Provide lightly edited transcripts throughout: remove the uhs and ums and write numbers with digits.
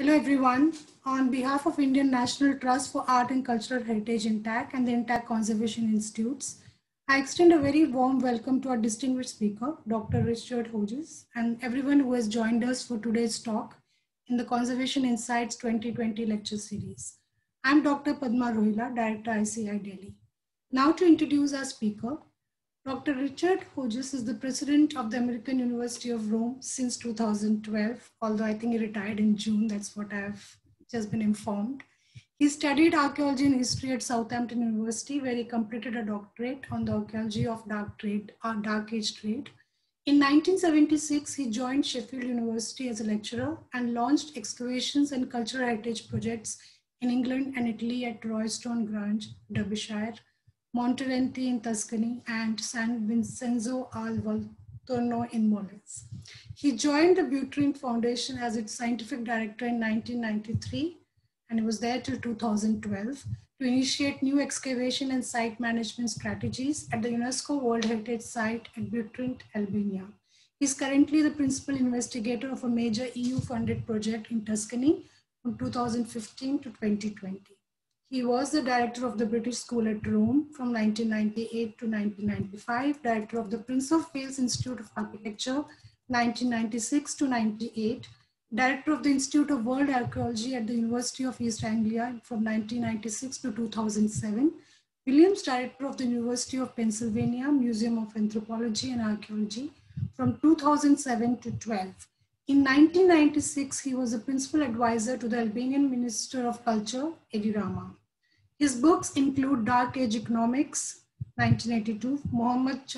Hello everyone. On behalf of Indian National Trust for Art and Cultural Heritage INTACH and the INTACH Conservation Institutes, I extend a very warm welcome to our distinguished speaker, Dr. Richard Hodges, and everyone who has joined us for today's talk in the Conservation Insights 2020 Lecture Series. I'm Dr. Padma Rohila, Director ICI Delhi. Now to introduce our speaker, Dr. Richard Hodges is the president of the American University of Rome since 2012, although I think he retired in June, that's what I've just been informed. He studied archaeology and history at Southampton University, where he completed a doctorate on the archaeology of dark age trade. In 1976, he joined Sheffield University as a lecturer and launched excavations and cultural heritage projects in England and Italy at Roystone Grange, Derbyshire, Monterenti in Tuscany, and San Vincenzo al Volturno in Molise. He joined the Butrint Foundation as its scientific director in 1993, and he was there till 2012 to initiate new excavation and site management strategies at the UNESCO World Heritage Site at Butrint, Albania. He's currently the principal investigator of a major EU-funded project in Tuscany from 2015 to 2020. He was the director of the British School at Rome from 1998 to 1995, director of the Prince of Wales Institute of Architecture 1996 to 98, director of the Institute of World Archaeology at the University of East Anglia from 1996 to 2007, Williams director of the University of Pennsylvania Museum of Anthropology and Archaeology from 2007 to 12. In 1996, he was a principal advisor to the Albanian Minister of Culture, Edi Rama. His books include Dark Age Economics, 1982, Mohammed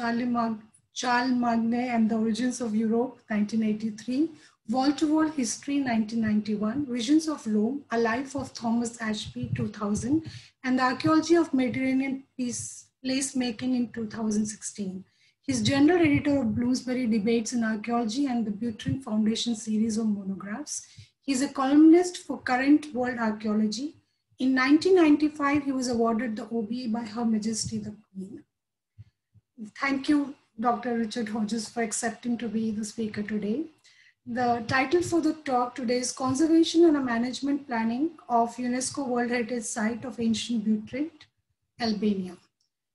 Charlemagne and the Origins of Europe, 1983, Wall-to-Wall History, 1991, Visions of Rome, A Life of Thomas Ashby, 2000, and The Archaeology of Mediterranean Placemaking in 2016. He's general editor of Bloomsbury Debates in Archaeology and the Butrint Foundation series of monographs. He's a columnist for Current World Archaeology. In 1995, he was awarded the OBE by Her Majesty the Queen. Thank you, Dr. Richard Hodges, for accepting to be the speaker today. The title for the talk today is Conservation and Management Planning of UNESCO World Heritage Site of Ancient Butrint, Albania.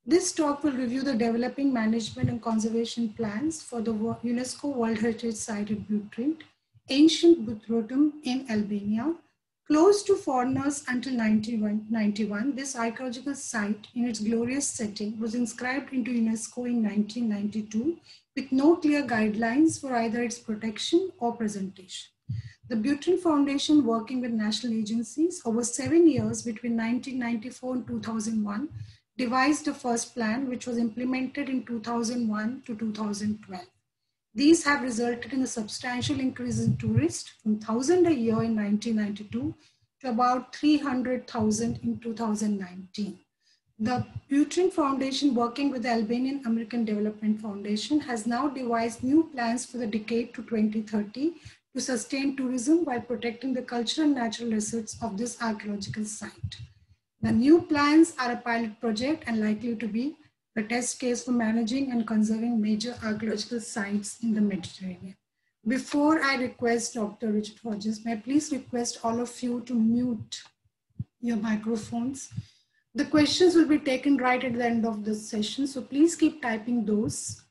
This talk will review the developing management and conservation plans for the UNESCO World Heritage Site at Butrint, ancient Butrotum in Albania. Closed to foreigners until 1991, this archaeological site in its glorious setting was inscribed into UNESCO in 1992 with no clear guidelines for either its protection or presentation. The Butrint Foundation, working with national agencies over 7 years between 1994 and 2001, devised the first plan, which was implemented in 2001 to 2012. These have resulted in a substantial increase in tourists from 1,000 a year in 1992 to about 300,000 in 2019. The Butrint Foundation, working with the Albanian American Development Foundation, has now devised new plans for the decade to 2030 to sustain tourism while protecting the cultural and natural assets of this archaeological site. The new plans are a pilot project and likely to be a test case for managing and conserving major archaeological sites in the Mediterranean. Before I request Dr. Richard Hodges, may I please request all of you to mute your microphones. The questions will be taken right at the end of this session, so please keep typing those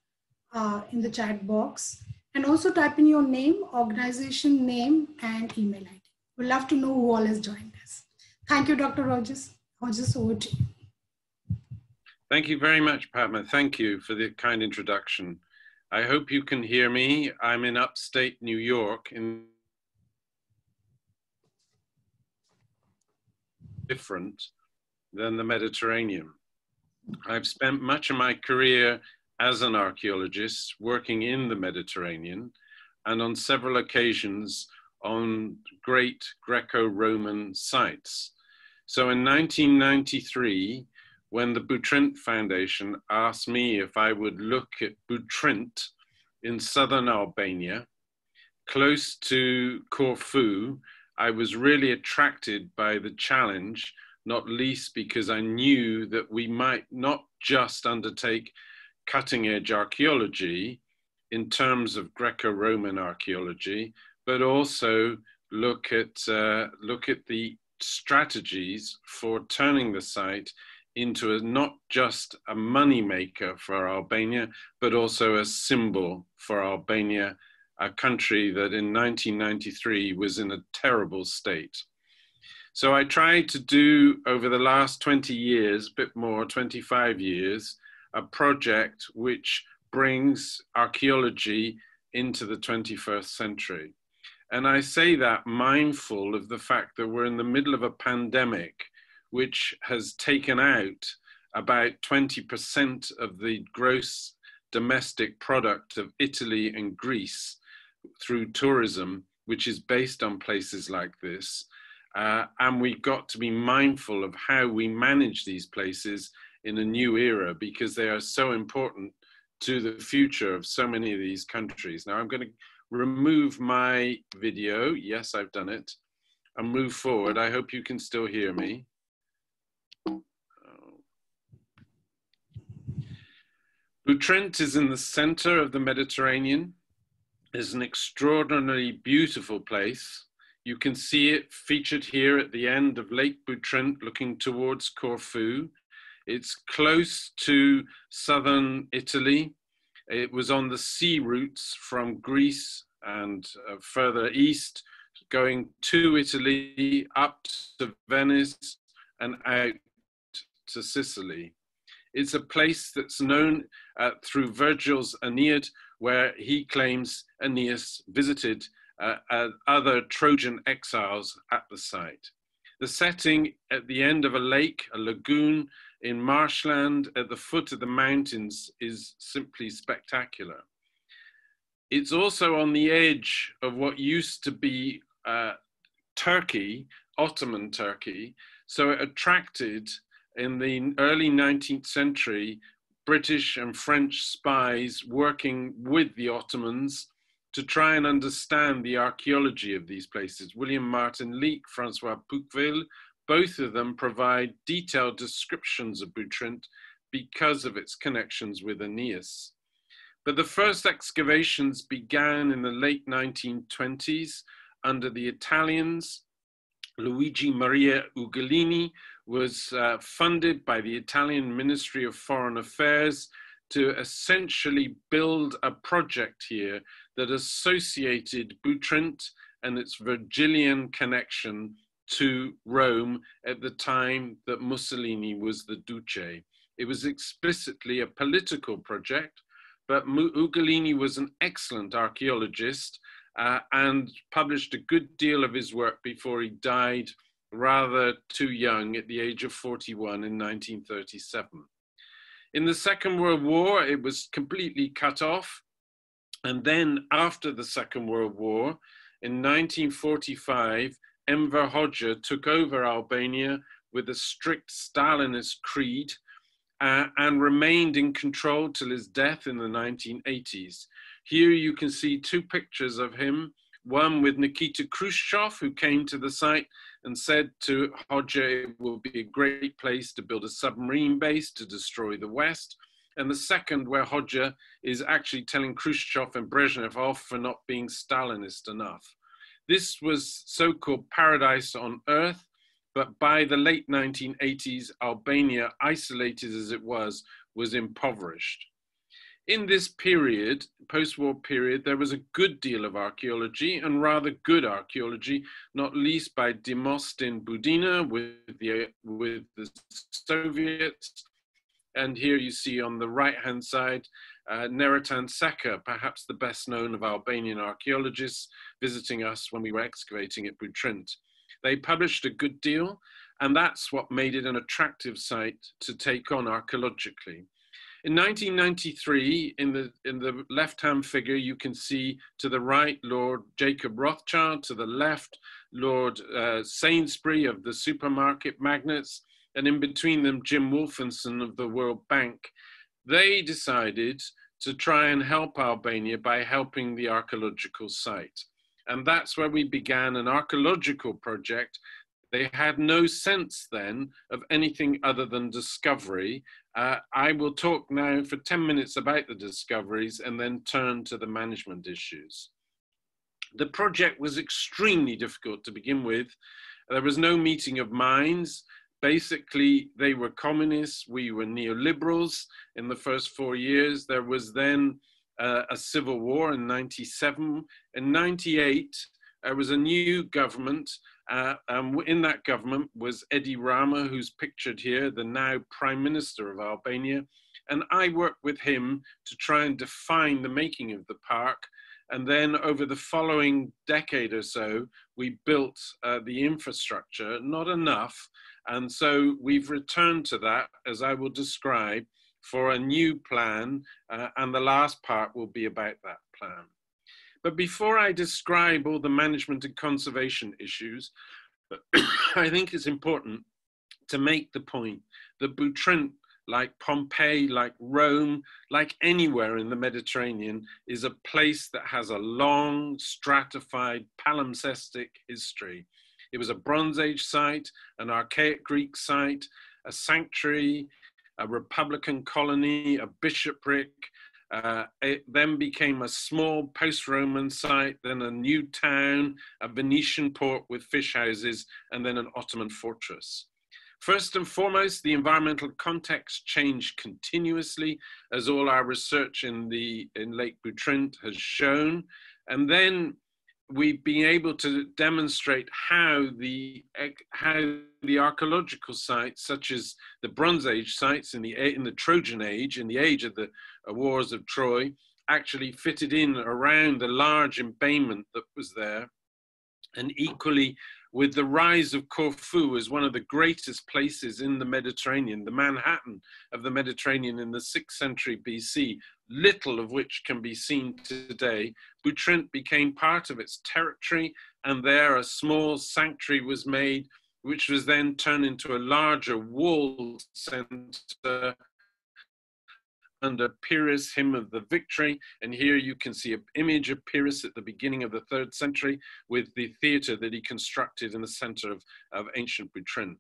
in the chat box, and also type in your name, organization name, and email ID. We'd love to know who all has joined us. Thank you, Dr. Hodges, over to you. Thank you very much, Padma. Thank you for the kind introduction. I hope you can hear me. I'm in upstate New York, in different than the Mediterranean. I've spent much of my career as an archaeologist working in the Mediterranean, and on several occasions on great Greco-Roman sites. So in 1993, when the Butrint Foundation asked me if I would look at Butrint in southern Albania, close to Corfu, I was really attracted by the challenge, not least because I knew that we might not just undertake cutting-edge archaeology in terms of Greco-Roman archaeology, but also look at the strategies for turning the site into not just a money maker for Albania, but also a symbol for Albania, a country that in 1993 was in a terrible state. So I tried to do over the last 20 years, a bit more, 25 years, a project which brings archaeology into the 21st century. And I say that mindful of the fact that we're in the middle of a pandemic which has taken out about 20% of the gross domestic product of Italy and Greece through tourism, which is based on places like this. And we've got to be mindful of how we manage these places in a new era, because they are so important to the future of so many of these countries. Now I'm going to remove my video. Yes, I've done it. And move forward. I hope you can still hear me. Butrint is in the center of the Mediterranean. It's an extraordinarily beautiful place. You can see it featured here at the end of Lake Butrint looking towards Corfu. It's close to southern Italy. It was on the sea routes from Greece and further east, going to Italy, up to Venice and out to Sicily. It's a place that's known through Virgil's Aeneid, where he claims Aeneas visited other Trojan exiles at the site. The setting at the end of a lake, a lagoon, in marshland at the foot of the mountains is simply spectacular. It's also on the edge of what used to be Turkey, Ottoman Turkey, so it attracted in the early 19th century British and French spies working with the Ottomans to try and understand the archaeology of these places. William Martin Leake, Francois Pouqueville, both of them provide detailed descriptions of Butrint because of its connections with Aeneas. But the first excavations began in the late 1920s under the Italians. Luigi Maria Ugolini was funded by the Italian Ministry of Foreign Affairs to essentially build a project here that associated Butrint and its Virgilian connection to Rome at the time that Mussolini was the Duce. It was explicitly a political project, but Ugolini was an excellent archaeologist and published a good deal of his work before he died rather too young at the age of 41 in 1937. In the Second World War, it was completely cut off. And then after the Second World War, in 1945, Enver Hoxha took over Albania with a strict Stalinist creed and remained in control till his death in the 1980s. Here you can see two pictures of him, one with Nikita Khrushchev, who came to the site and said to Hoxha, it will be a great place to build a submarine base to destroy the West. And the second where Hoxha is actually telling Khrushchev and Brezhnev off for not being Stalinist enough. This was so-called paradise on earth, but by the late 1980s, Albania, isolated as it was impoverished. In this period, post-war period, there was a good deal of archaeology and rather good archaeology, not least by Demostin Budina with the Soviets. And here you see on the right-hand side, Neritan Seka, perhaps the best known of Albanian archaeologists, visiting us when we were excavating at Butrint. They published a good deal, and that's what made it an attractive site to take on archaeologically. In 1993, in the left-hand figure, you can see to the right, Lord Jacob Rothschild, to the left, Lord Sainsbury of the supermarket magnates, and in between them, Jim Wolfenson of the World Bank. They decided to try and help Albania by helping the archaeological site. And that's where we began an archaeological project. They had no sense then of anything other than discovery. I will talk now for 10 minutes about the discoveries and then turn to the management issues. The project was extremely difficult to begin with. There was no meeting of minds. Basically, they were communists, we were neoliberals in the first 4 years. There was then a civil war in 97. In 98, there was a new government. In that government was Edi Rama, who's pictured here, the now Prime Minister of Albania. And I worked with him to try and define the making of the park. And then over the following decade or so, we built the infrastructure, not enough. And so we've returned to that, as I will describe, for a new plan. And the last part will be about that plan. But before I describe all the management and conservation issues, I think it's important to make the point that Butrint, like Pompeii, like Rome, like anywhere in the Mediterranean, is a place that has a long, stratified, palimpsestic history. It was a Bronze Age site, an archaic Greek site, a sanctuary, a republican colony, a bishopric. It then became a small post-Roman site, then a new town, a Venetian port with fish houses, and then an Ottoman fortress. First and foremost, the environmental context changed continuously, as all our research in Lake Butrint has shown. And then we've been able to demonstrate how the archaeological sites, such as the Bronze Age sites in the Trojan Age, in the age of the Wars of Troy, actually fitted in around the large embayment that was there. And equally, with the rise of Corfu as one of the greatest places in the Mediterranean, the Manhattan of the Mediterranean in the 6th century BC, little of which can be seen today, Butrint became part of its territory, and there a small sanctuary was made, which was then turned into a larger walled center under Pyrrhus, hymn of the victory. And here you can see an image of Pyrrhus at the beginning of the 3rd century with the theater that he constructed in the center of ancient Butrint.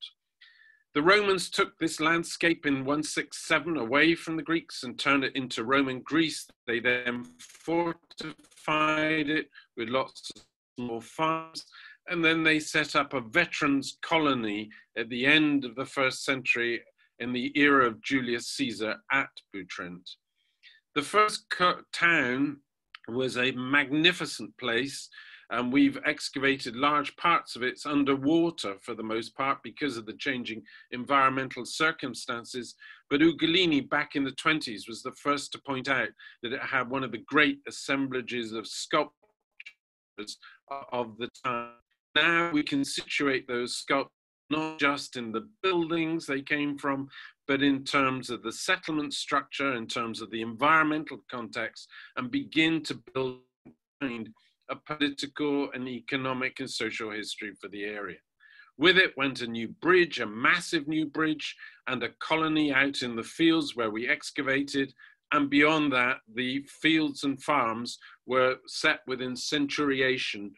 The Romans took this landscape in 167 away from the Greeks and turned it into Roman Greece. They then fortified it with lots of small farms. And then they set up a veterans colony at the end of the 1st century in the era of Julius Caesar at Butrint. The first town was a magnificent place, and we've excavated large parts of it underwater for the most part because of the changing environmental circumstances. But Ugolini back in the 20s was the first to point out that it had one of the great assemblages of sculptures of the time. Now we can situate those sculptures not just in the buildings they came from, but in terms of the settlement structure, in terms of the environmental context, and begin to build a political and economic and social history for the area. With it went a new bridge, a massive new bridge, and a colony out in the fields where we excavated. And beyond that, the fields and farms were set within centuriation,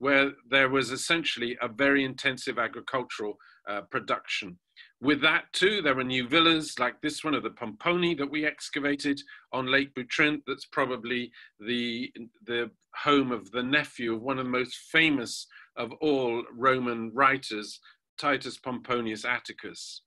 where there was essentially a very intensive agricultural production. With that too, there were new villas like this one of the Pomponi that we excavated on Lake Butrint. That's probably the home of the nephew of one of the most famous of all Roman writers, Titus Pomponius Atticus.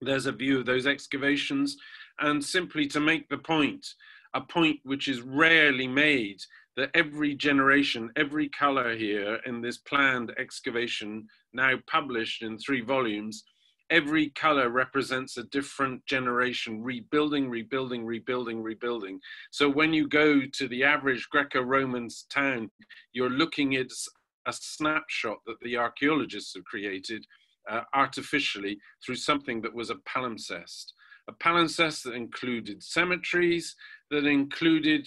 There's a view of those excavations. And simply to make the point, a point which is rarely made, that every generation, every color here in this planned excavation, now published in 3 volumes, every color represents a different generation, rebuilding, rebuilding, rebuilding, rebuilding. So when you go to the average Greco-Roman town, you're looking at a snapshot that the archaeologists have created artificially through something that was a palimpsest. A palimpsest that included cemeteries, that included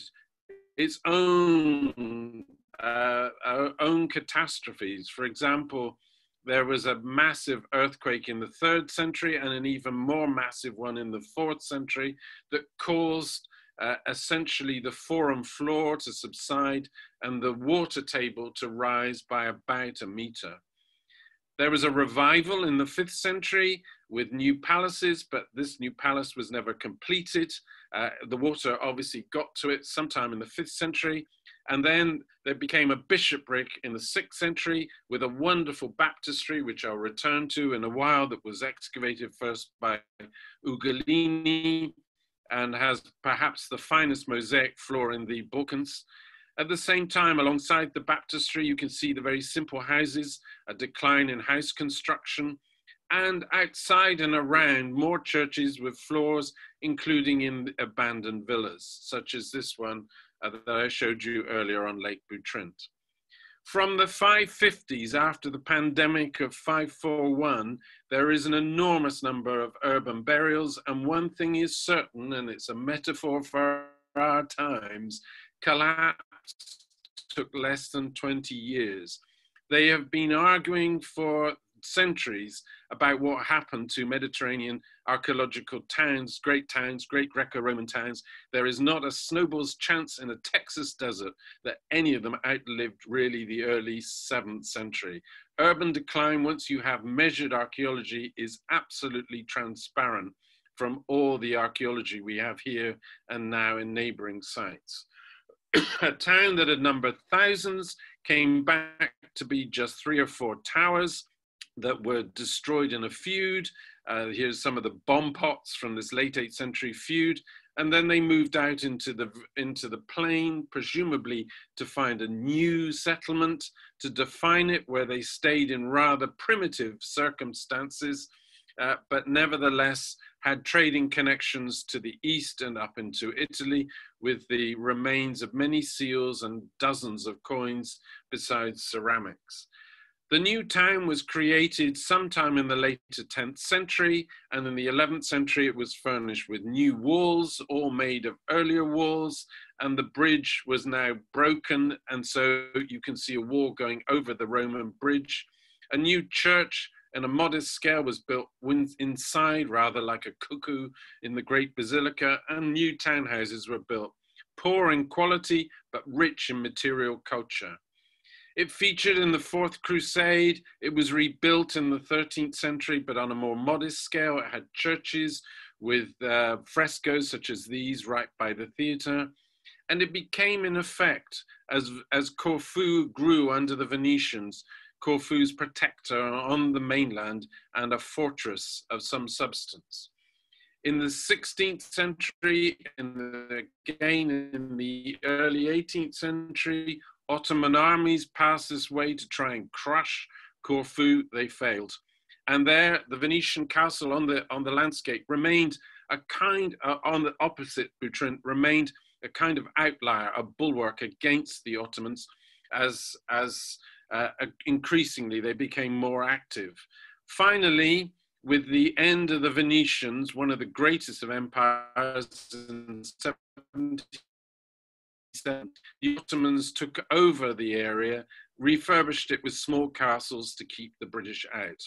its own catastrophes. For example, there was a massive earthquake in the 3rd century and an even more massive one in the 4th century that caused essentially the forum floor to subside and the water table to rise by about a meter. There was a revival in the 5th century with new palaces, but this new palace was never completed. The water obviously got to it sometime in the 5th century. And then there became a bishopric in the 6th century with a wonderful baptistry, which I'll return to in a while, that was excavated first by Ugolini and has perhaps the finest mosaic floor in the Balkans. At the same time, alongside the baptistry, you can see the very simple houses, a decline in house construction, and outside and around more churches with floors, including in abandoned villas, such as this one that I showed you earlier on Lake Butrint. From the 550s, after the pandemic of 541, there is an enormous number of urban burials, and one thing is certain, and it's a metaphor for our times, collapse took less than 20 years. They have been arguing for centuries about what happened to Mediterranean archaeological towns, great Greco-Roman towns. There is not a snowball's chance in a Texas desert that any of them outlived really the early 7th century. Urban decline, once you have measured archaeology, is absolutely transparent from all the archaeology we have here and now in neighboring sites. A town that had numbered thousands came back to be just 3 or 4 towers that were destroyed in a feud. Here's some of the bomb pots from this late 8th century feud. And then they moved out into the plain, presumably to find a new settlement, to define it, where they stayed in rather primitive circumstances, but nevertheless had trading connections to the east and up into Italy, with the remains of many seals and dozens of coins besides ceramics. The new town was created sometime in the later 10th century, and in the 11th century it was furnished with new walls, all made of earlier walls, and the bridge was now broken, and so you can see a wall going over the Roman bridge. A new church in a modest scale was built inside, rather like a cuckoo in the Great Basilica, and new townhouses were built, poor in quality but rich in material culture. It featured in the Fourth Crusade. It was rebuilt in the 13th century, but on a more modest scale. It had churches with frescoes such as these right by the theater. And it became, in effect, as Corfu grew under the Venetians, Corfu's protector on the mainland and a fortress of some substance. In the 16th century, and again in the early 18th century, Ottoman armies passed this way to try and crush Corfu. They failed. And there, the Venetian castle on the landscape remained a kind, on the opposite Butrint, remained a kind of outlier, a bulwark against the Ottomans as increasingly they became more active. Finally, with the end of the Venetians, one of the greatest of empires in 1777, the Ottomans took over the area, refurbished it with small castles to keep the British out.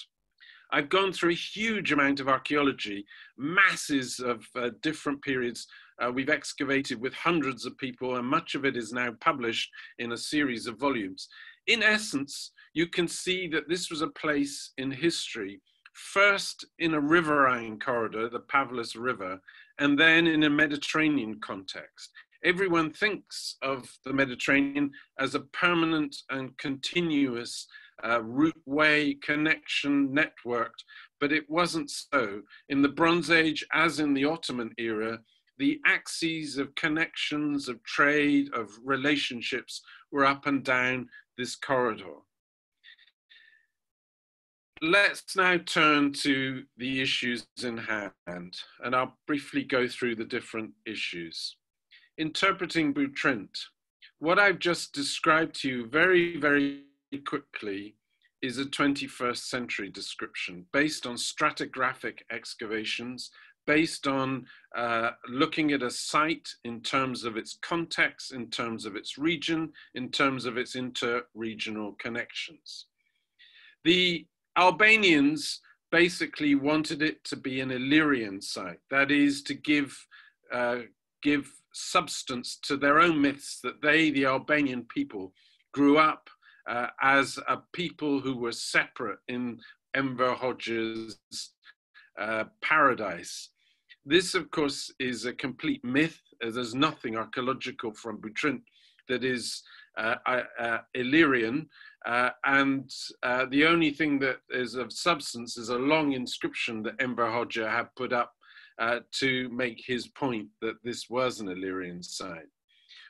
I've gone through a huge amount of archaeology, masses of different periods. We've excavated with hundreds of people, and much of it is now published in a series of volumes. In essence, you can see that this was a place in history, first in a riverine corridor, the Pavlis River, and then in a Mediterranean context. Everyone thinks of the Mediterranean as a permanent and continuous routeway connection networked, but it wasn't so. In the Bronze Age, as in the Ottoman era, the axes of connections, of trade, of relationships were up and down this corridor. Let's now turn to the issues in hand, and I'll briefly go through the different issues. Interpreting Butrint. What I've just described to you very, very quickly is a 21st century description based on stratigraphic excavations, based on looking at a site in terms of its context, in terms of its region, in terms of its inter-regional connections. The Albanians basically wanted it to be an Illyrian site, that is, to give substance to their own myths that they, the Albanian people, grew up as a people who were separate in Enver Hoxha's paradise. This, of course, is a complete myth. There's nothing archaeological from Butrint that is Illyrian, and the only thing that is of substance is a long inscription that Enver Hoxha had put up to make his point that this was an Illyrian site.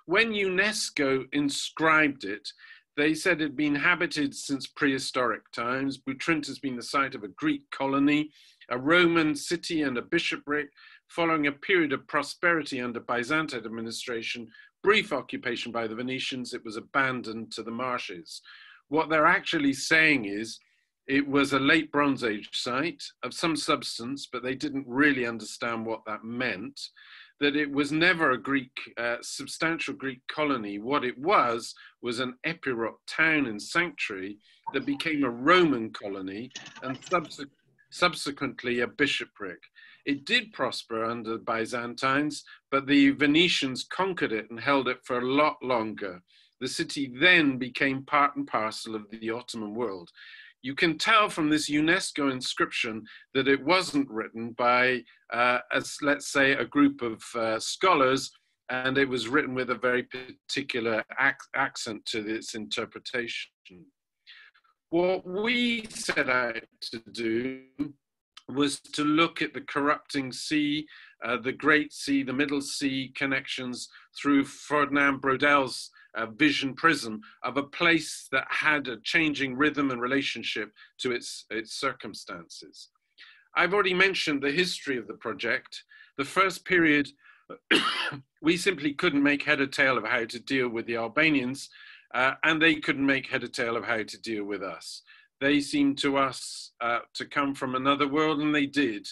When UNESCO inscribed it, they said it had been habited since prehistoric times. Butrint has been the site of a Greek colony, a Roman city and a bishopric, following a period of prosperity under Byzantine administration, brief occupation by the Venetians, it was abandoned to the marshes. What they're actually saying is it was a late Bronze Age site of some substance, but they didn't really understand what that meant, that it was never a Greek, substantial Greek colony. What it was an Epirot town and sanctuary that became a Roman colony and subsequently a bishopric. It did prosper under the Byzantines, but the Venetians conquered it and held it for a lot longer. The city then became part and parcel of the Ottoman world. You can tell from this UNESCO inscription that it wasn't written by, let's say, a group of scholars, and it was written with a very particular accent to its interpretation. What we set out to do was to look at the corrupting sea, the Great Sea, the Middle Sea connections through Ferdinand Brodell's vision prism of a place that had a changing rhythm and relationship to its circumstances. I've already mentioned the history of the project. The first period, we simply couldn't make head or tail of how to deal with the Albanians, and they couldn't make head or tail of how to deal with us. They seemed to us to come from another world, and they did.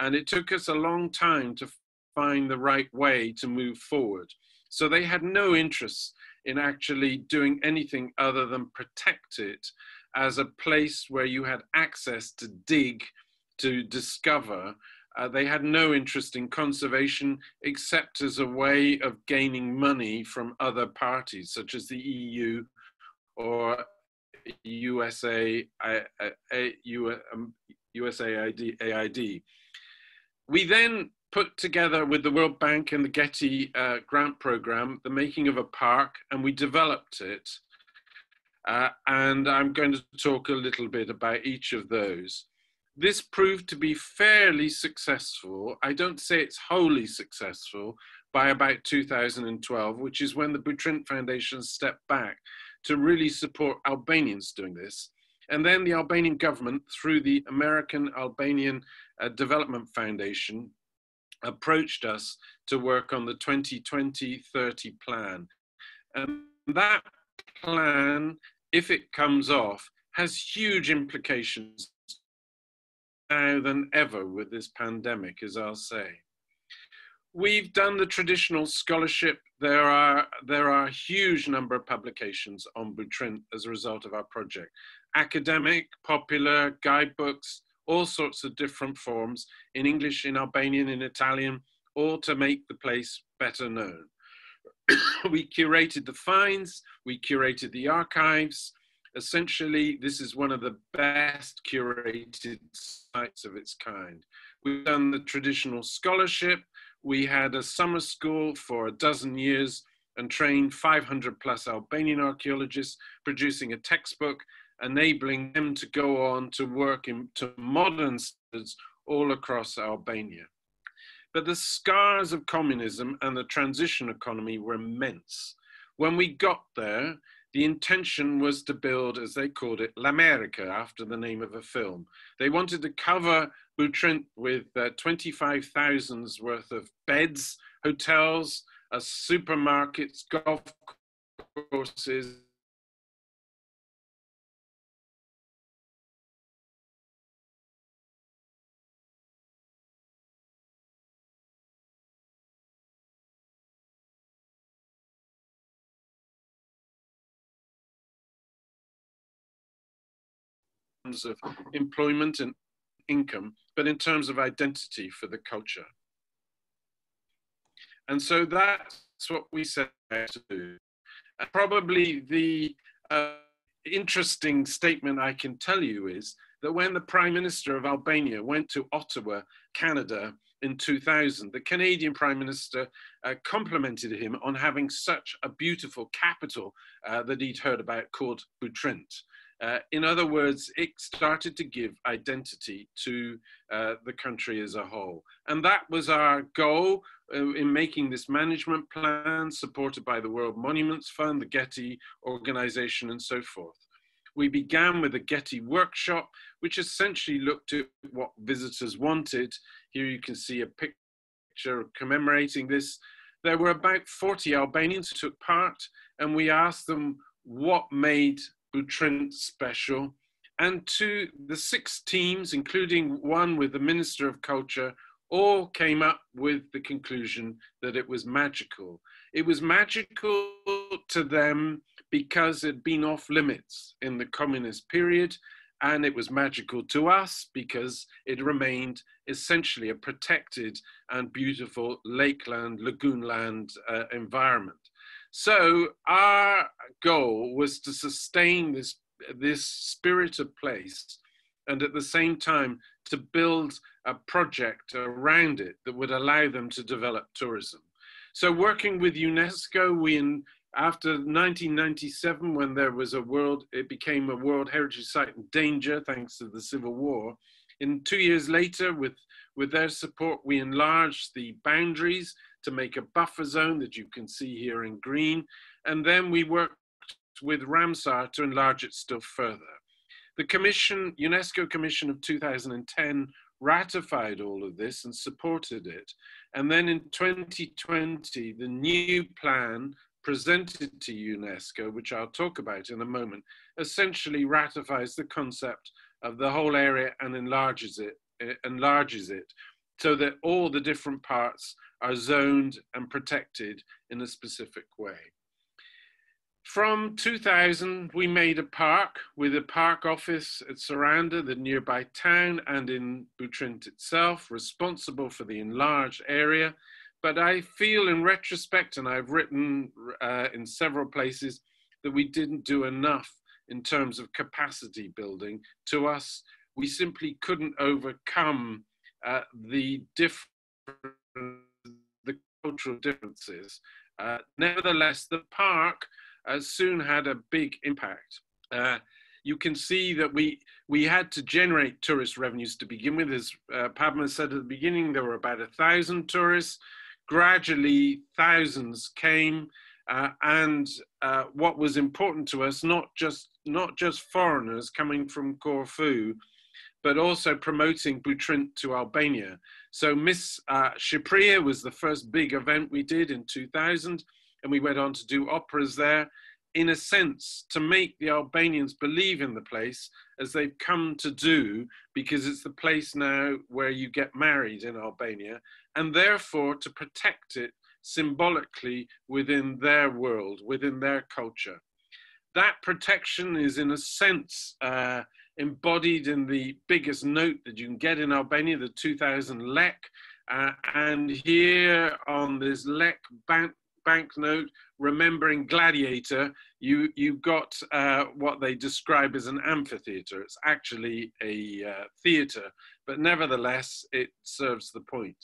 And it took us a long time to find the right way to move forward. So they had no interest in actually doing anything other than protect it as a place where you had access to dig, to discover. They had no interest in conservation except as a way of gaining money from other parties, such as the EU or USAID. We then put together with the World Bank and the Getty grant program, the making of a park, and we developed it. And I'm going to talk a little bit about each of those. This proved to be fairly successful. I don't say it's wholly successful by about 2012, which is when the Butrint Foundation stepped back to really support Albanians doing this. And then the Albanian government, through the American Albanian Development Foundation, approached us to work on the 2020-30 plan. And that plan, if it comes off, has huge implications now than ever with this pandemic, as I'll say. We've done the traditional scholarship. There are a huge number of publications on Butrint as a result of our project. Academic, popular, guidebooks, all sorts of different forms in English, in Albanian, in Italian, all to make the place better known. We curated the finds, we curated the archives. Essentially, this is one of the best curated sites of its kind. We've done the traditional scholarship. We had a summer school for a dozen years and trained 500 plus Albanian archaeologists, producing a textbook, enabling them to go on to work to modern standards all across Albania. But the scars of communism and the transition economy were immense. When we got there, the intention was to build, as they called it, L'America, after the name of a film. They wanted to cover Butrint with 25,000 worth of beds, hotels, supermarkets, golf courses, of employment and income, but in terms of identity for the culture. And so that's what we set out to do. Probably the interesting statement I can tell you is that when the Prime Minister of Albania went to Ottawa, Canada, in 2000, the Canadian Prime Minister complimented him on having such a beautiful capital that he'd heard about called Butrint. In other words, it started to give identity to the country as a whole. And that was our goal in making this management plan, supported by the World Monuments Fund, the Getty organization, and so forth. We began with a Getty workshop, which essentially looked at what visitors wanted. Here you can see a picture commemorating this. There were about 40 Albanians who took part, and we asked them what made Butrint special. And to the 6 teams, including one with the Minister of Culture, all came up with the conclusion that it was magical. It was magical to them because it had been off limits in the communist period, and it was magical to us because it remained essentially a protected and beautiful lakeland, lagoonland environment. So our goal was to sustain this spirit of place, and at the same time to build a project around it that would allow them to develop tourism. So working with UNESCO, after 1997, when it became a World Heritage Site in danger thanks to the Civil War. And 2 years later, with their support, we enlarged the boundaries to make a buffer zone that you can see here in green. And then we worked with Ramsar to enlarge it still further. The Commission, UNESCO Commission of 2010, ratified all of this and supported it. And then in 2020, the new plan presented to UNESCO, which I'll talk about in a moment, essentially ratifies the concept of the whole area and enlarges it so that all the different parts are zoned and protected in a specific way. From 2000, we made a park with a park office at Saranda, the nearby town, and in Butrint itself, responsible for the enlarged area. But I feel in retrospect, and I've written in several places, that we didn't do enough in terms of capacity building. To us, we simply couldn't overcome the cultural differences. Nevertheless, the park soon had a big impact. You can see that we had to generate tourist revenues to begin with. As Padma said at the beginning, there were about 1,000 tourists. Gradually, thousands came. And what was important to us, not just foreigners coming from Corfu, but also promoting Butrint to Albania. So Miss Shqipëria was the first big event we did in 2000, and we went on to do operas there, in a sense, to make the Albanians believe in the place, as they've come to do, because it's the place now where you get married in Albania, and therefore to protect it symbolically within their world, within their culture. That protection is, in a sense, embodied in the biggest note that you can get in Albania, the 2000 Lek. And here on this Lek banknote, remembering Gladiator, you've got what they describe as an amphitheater. It's actually a theater, but nevertheless, it serves the point.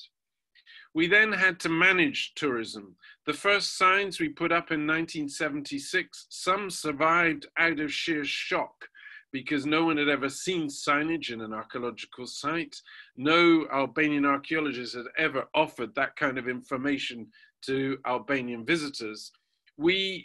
We then had to manage tourism. The first signs we put up in 1976, some survived out of sheer shock because no one had ever seen signage in an archaeological site. No Albanian archaeologist had ever offered that kind of information to Albanian visitors. We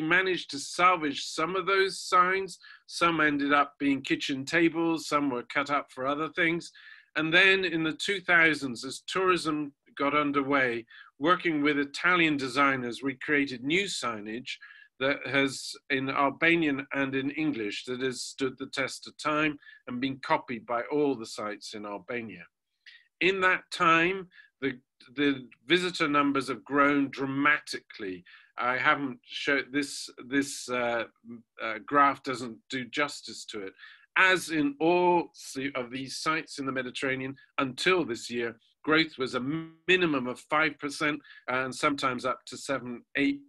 managed to salvage some of those signs. Some ended up being kitchen tables, some were cut up for other things. And then in the 2000s, as tourism got underway, working with Italian designers, we created new signage that has, in Albanian and in English, that has stood the test of time and been copied by all the sites in Albania. In that time, the visitor numbers have grown dramatically. I haven't shown, this graph doesn't do justice to it. As in all of these sites in the Mediterranean, until this year, growth was a minimum of 5% and sometimes up to 7–8%,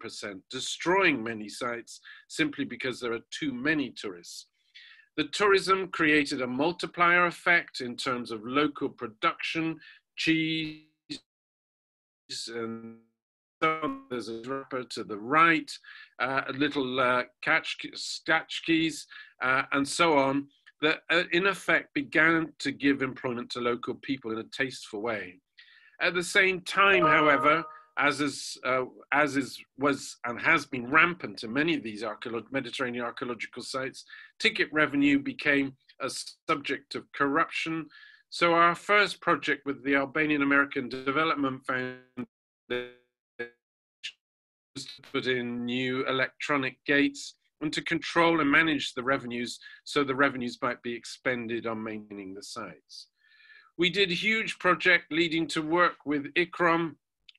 destroying many sites simply because there are too many tourists. The tourism created a multiplier effect in terms of local production, cheese, and there's a wrapper to the right, little statchkeys, and so on, that in effect began to give employment to local people in a tasteful way. At the same time, however, as was and has been rampant in many of these Mediterranean archaeological sites, ticket revenue became a subject of corruption. So our first project with the Albanian American Development Foundation was to put in new electronic gates and to control and manage the revenues so the revenues might be expended on maintaining the sites. We did a huge project leading to work with ICROM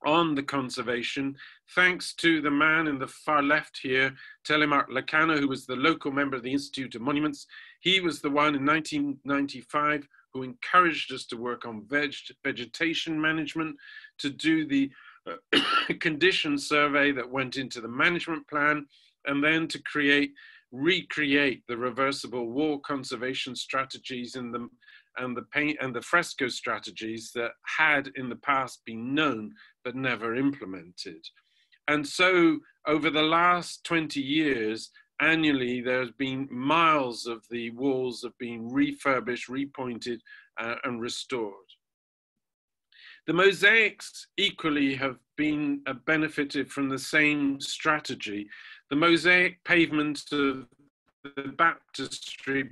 on the conservation, thanks to the man in the far left here, Telemark Lacana, who was the local member of the Institute of Monuments. He was the one in 1995 who encouraged us to work on vegetation management, to do the condition survey that went into the management plan, and then to recreate the reversible wall conservation strategies and the fresco strategies that had in the past been known but never implemented. And so over the last 20 years, annually, there's been miles of the walls have been refurbished, repointed, and restored. The mosaics equally have been benefited from the same strategy. The mosaic pavement of the baptistry,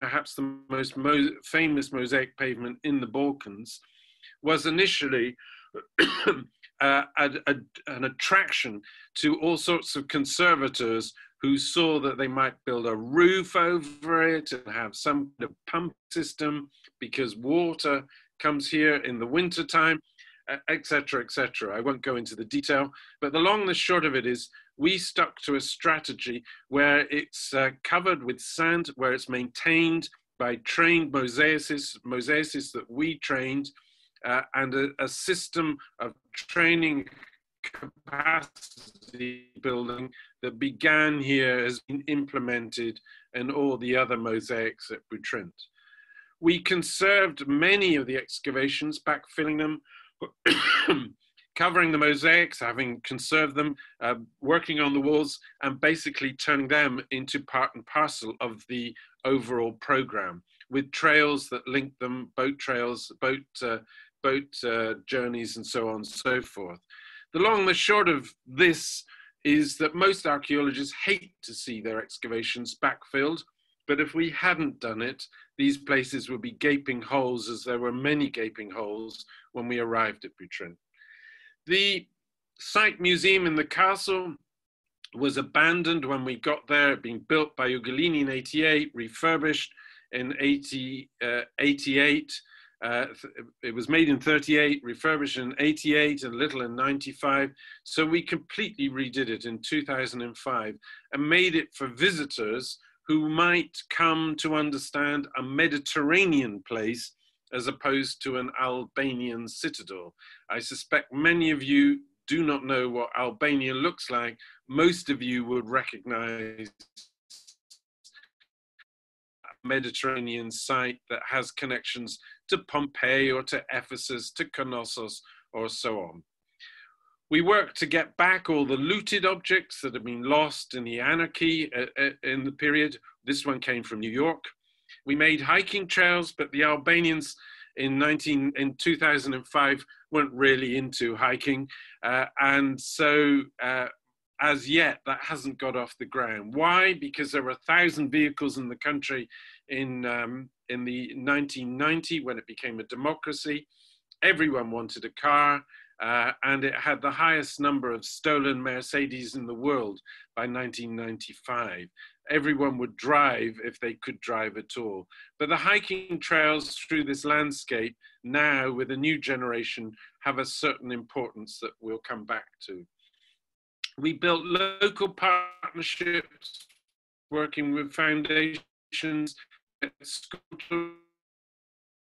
perhaps the most famous mosaic pavement in the Balkans, was initially an attraction to all sorts of conservators who saw that they might build a roof over it and have some kind of pump system because water comes here in the winter time, etc., etc. I won't go into the detail, but the long and the short of it is we stuck to a strategy where it's covered with sand, where it's maintained by trained mosaicists that we trained, and a system of training capacity building that began here has been implemented in all the other mosaics at Butrint. We conserved many of the excavations, backfilling them, covering the mosaics, having conserved them, working on the walls, and basically turning them into part and parcel of the overall program, with trails that link them, boat trails, boat journeys, and so on and so forth. The long and the short of this is that most archaeologists hate to see their excavations backfilled, but if we hadn't done it, these places would be gaping holes, as there were many gaping holes when we arrived at Butrint. The site museum in the castle was abandoned when we got there. It had been built by Ugolini in 88, refurbished in 88. It was made in 38, refurbished in 88, and little in 95. So we completely redid it in 2005 and made it for visitors who might come to understand a Mediterranean place as opposed to an Albanian citadel. I suspect many of you do not know what Albania looks like. Most of you would recognize a Mediterranean site that has connections to Pompeii or to Ephesus, to Knossos, or so on. We worked to get back all the looted objects that had been lost in the anarchy in the period. This one came from New York. We made hiking trails, but the Albanians in 2005 weren't really into hiking. And so as yet, that hasn't got off the ground. Why? Because there were 1,000 vehicles in the country in the 1990 when it became a democracy. Everyone wanted a car. And it had the highest number of stolen Mercedes in the world by 1995. Everyone would drive if they could drive at all. But the hiking trails through this landscape now with a new generation have a certain importance that we'll come back to. We built local partnerships, working with foundations, school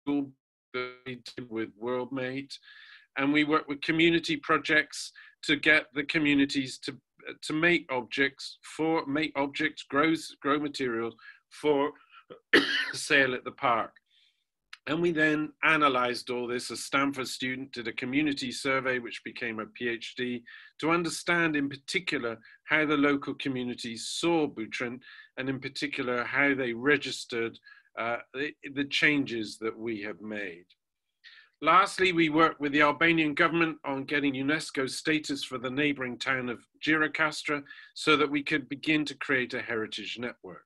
with WorldMate, and we work with community projects to get the communities to make objects grow materials for sale at the park. And we then analyzed all this. A Stanford student did a community survey, which became a PhD, to understand in particular how the local communities saw Butrint, and in particular how they registered the changes that we have made. Lastly, we worked with the Albanian government on getting UNESCO status for the neighboring town of Gjirokastra so that we could begin to create a heritage network.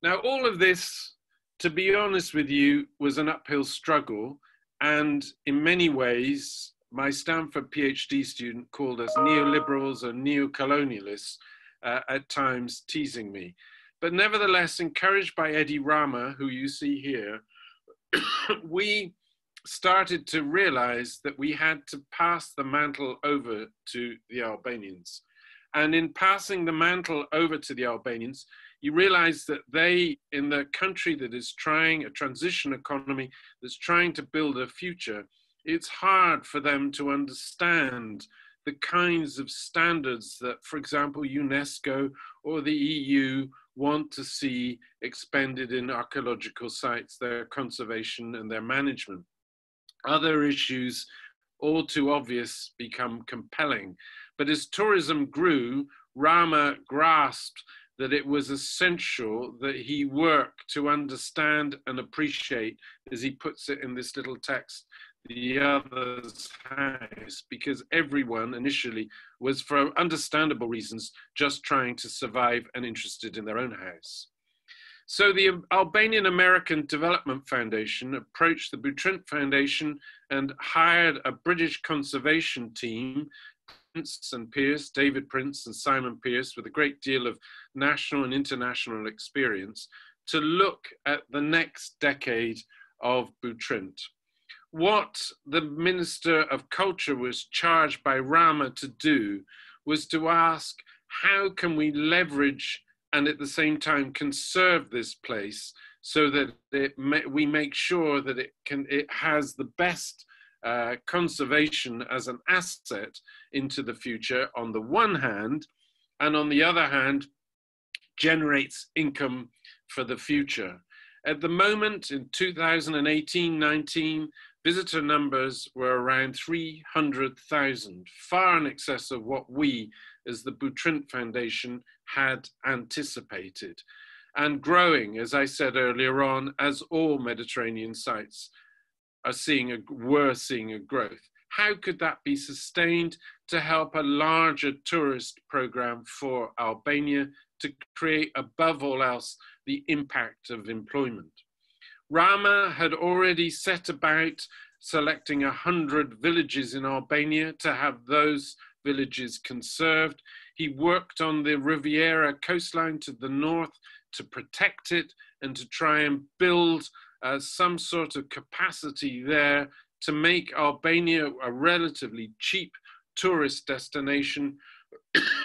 Now, all of this, to be honest with you, was an uphill struggle, and in many ways, my Stanford PhD student called us neoliberals or neo-colonialists at times, teasing me. But nevertheless, encouraged by Edi Rama, who you see here, we started to realize that we had to pass the mantle over to the Albanians. And in passing the mantle over to the Albanians, you realize that they, in the country that is trying a transition economy, that's trying to build a future, it's hard for them to understand the kinds of standards that, for example, UNESCO or the EU want to see expended in archaeological sites, their conservation and their management. Other issues, all too obvious, become compelling. But as tourism grew, Rama grasped that it was essential that he work to understand and appreciate, as he puts it in this little text, the other's house, because everyone initially was, for understandable reasons, just trying to survive and interested in their own house. So the Albanian American Development Foundation approached the Butrint Foundation and hired a British conservation team, Prince and Pyrrhus, David Prince and Simon Pyrrhus, with a great deal of national and international experience, to look at the next decade of Butrint. What the Minister of Culture was charged by Rama to do was to ask, how can we leverage and at the same time conserve this place so that we make sure that it has the best conservation as an asset into the future on the one hand, and on the other hand, generates income for the future. At the moment, in 2018-19, visitor numbers were around 300,000, far in excess of what we, as the Butrint Foundation, had anticipated, and growing, as I said earlier on, as all Mediterranean sites are were seeing a growth. How could that be sustained to help a larger tourist program for Albania to create, above all else, the impact of employment? Rama had already set about selecting 100 villages in Albania to have those villages conserved. He worked on the Riviera coastline to the north to protect it and to try and build some sort of capacity there to make Albania a relatively cheap tourist destination,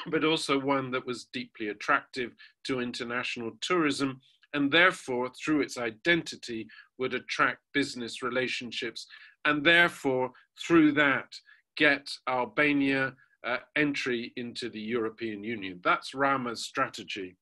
but also one that was deeply attractive to international tourism, and therefore, through its identity, would attract business relationships, and therefore, through that, get Albania entry into the European Union. That's Rama's strategy.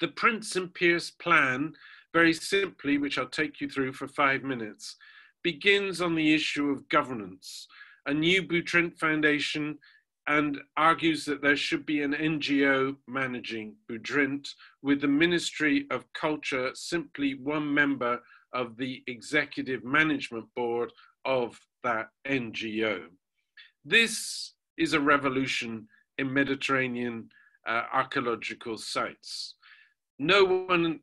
The Prince and Pyrrhus plan, very simply, which I'll take you through for 5 minutes, begins on the issue of governance. A new Butrint Foundation, and argues that there should be an NGO managing Butrint, with the Ministry of Culture simply one member of the executive management board of that NGO. This is a revolution in Mediterranean archaeological sites. No one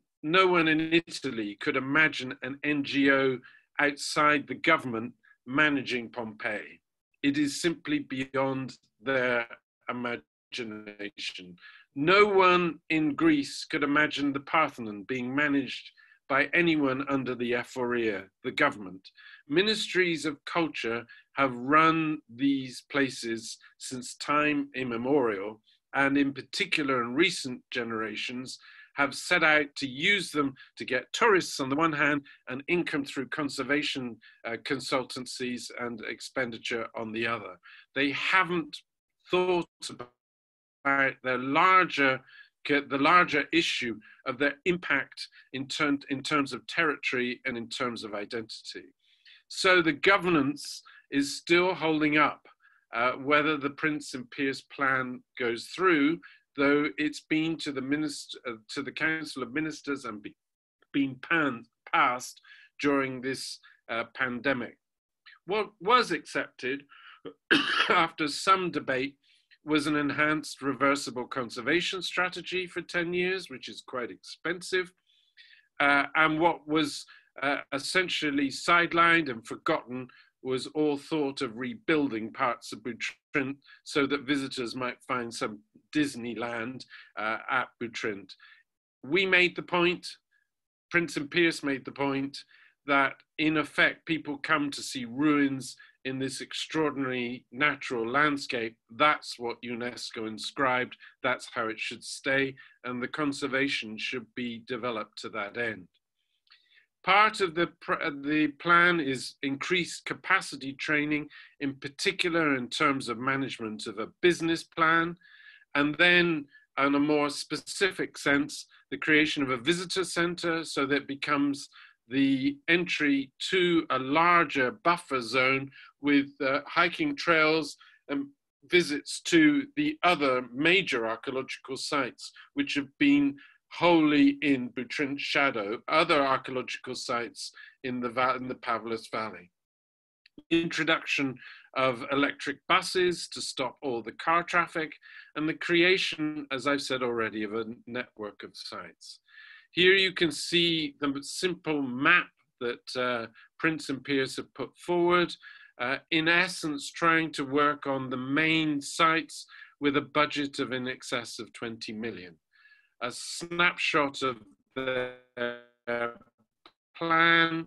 in Italy could imagine an NGO outside the government managing Pompeii. It is simply beyond their imagination. No one in Greece could imagine the Parthenon being managed by anyone under the aphoria, the government. Ministries of culture have run these places since time immemorial, and in particular in recent generations have set out to use them to get tourists on the one hand and income through conservation consultancies and expenditure on the other. They haven't thought about their larger the larger issue of their impact in terms of territory and in terms of identity. So the governance is still holding up whether the Prince and Pyrrhus plan goes through, though it's been to the Council of Ministers and been passed during this pandemic. What was accepted after some debate was an enhanced reversible conservation strategy for 10 years, which is quite expensive. And what was essentially sidelined and forgotten was all thought of rebuilding parts of Butrint so that visitors might find some Disneyland at Butrint. We made the point, Prince and Pyrrhus made the point, that in effect people come to see ruins in this extraordinary natural landscape. That's what UNESCO inscribed, that's how it should stay, and the conservation should be developed to that end. Part of the plan is increased capacity training, in particular in terms of management of a business plan, and then in a more specific sense, the creation of a visitor center so that it becomes the entry to a larger buffer zone with hiking trails and visits to the other major archaeological sites, which have been wholly in Butrint's shadow, other archaeological sites in the Pavlos Valley. Introduction of electric buses to stop all the car traffic, and the creation, as I've said already, of a network of sites. Here you can see the simple map that Prince and Pyrrhus have put forward, in essence trying to work on the main sites with a budget of in excess of 20 million. A snapshot of the plan,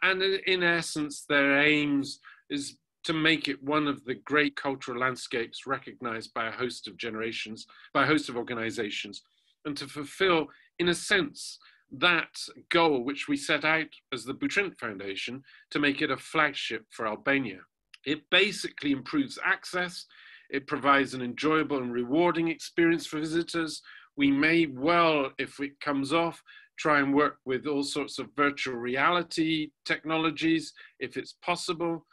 and in essence their aims is to make it one of the great cultural landscapes recognized by a host of generations, by a host of organizations, and to fulfill, in a sense, that goal which we set out as the Butrint Foundation to make it a flagship for Albania. It basically improves access, it provides an enjoyable and rewarding experience for visitors. We may well, if it comes off, try and work with all sorts of virtual reality technologies, if it's possible.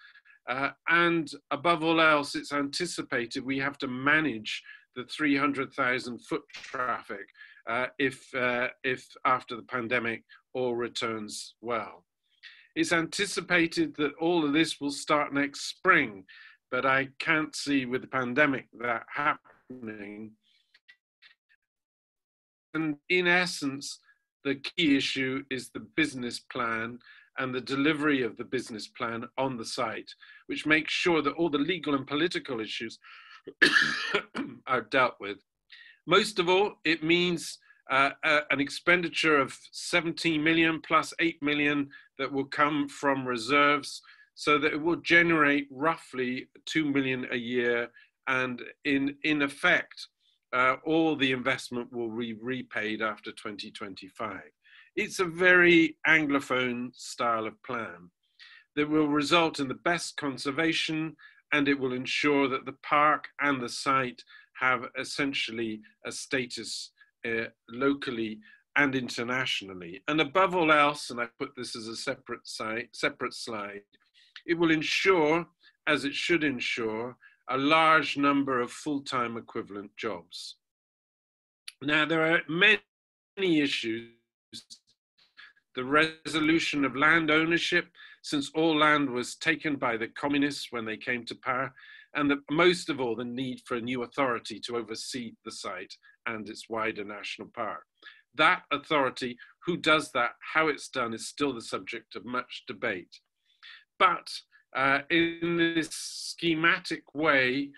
And above all else, it's anticipated we have to manage the 300,000 foot traffic if after the pandemic all returns well. It's anticipated that all of this will start next spring, but I can't see with the pandemic that happening. And in essence, the key issue is the business plan and the delivery of the business plan on the site, which makes sure that all the legal and political issues are dealt with. Most of all, it means an expenditure of 17 million plus 8 million that will come from reserves, so that it will generate roughly 2 million a year, and in effect, all the investment will be repaid after 2025. It's a very Anglophone style of plan that will result in the best conservation, and it will ensure that the park and the site have essentially a status locally and internationally. And above all else, and I put this as a separate slide, it will ensure, as it should ensure, a large number of full-time equivalent jobs. Now, there are many issues. The resolution of land ownership, since all land was taken by the communists when they came to power, and the, most of all, the need for a new authority to oversee the site and its wider national park. That authority, who does that, how it's done, is still the subject of much debate. But in this schematic way,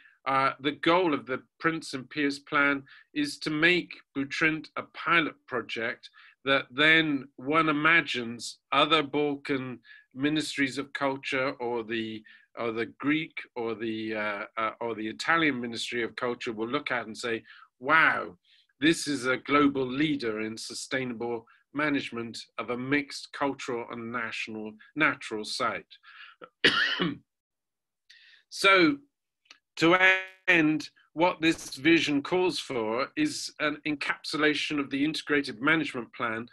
the goal of the Prince and Pyrrhus plan is to make Butrint a pilot project that then one imagines other Balkan ministries of culture, or the Greek or the Italian Ministry of Culture will look at and say, wow, this is a global leader in sustainable management of a mixed cultural and national natural site. So to end, what this vision calls for is an encapsulation of the integrated management plan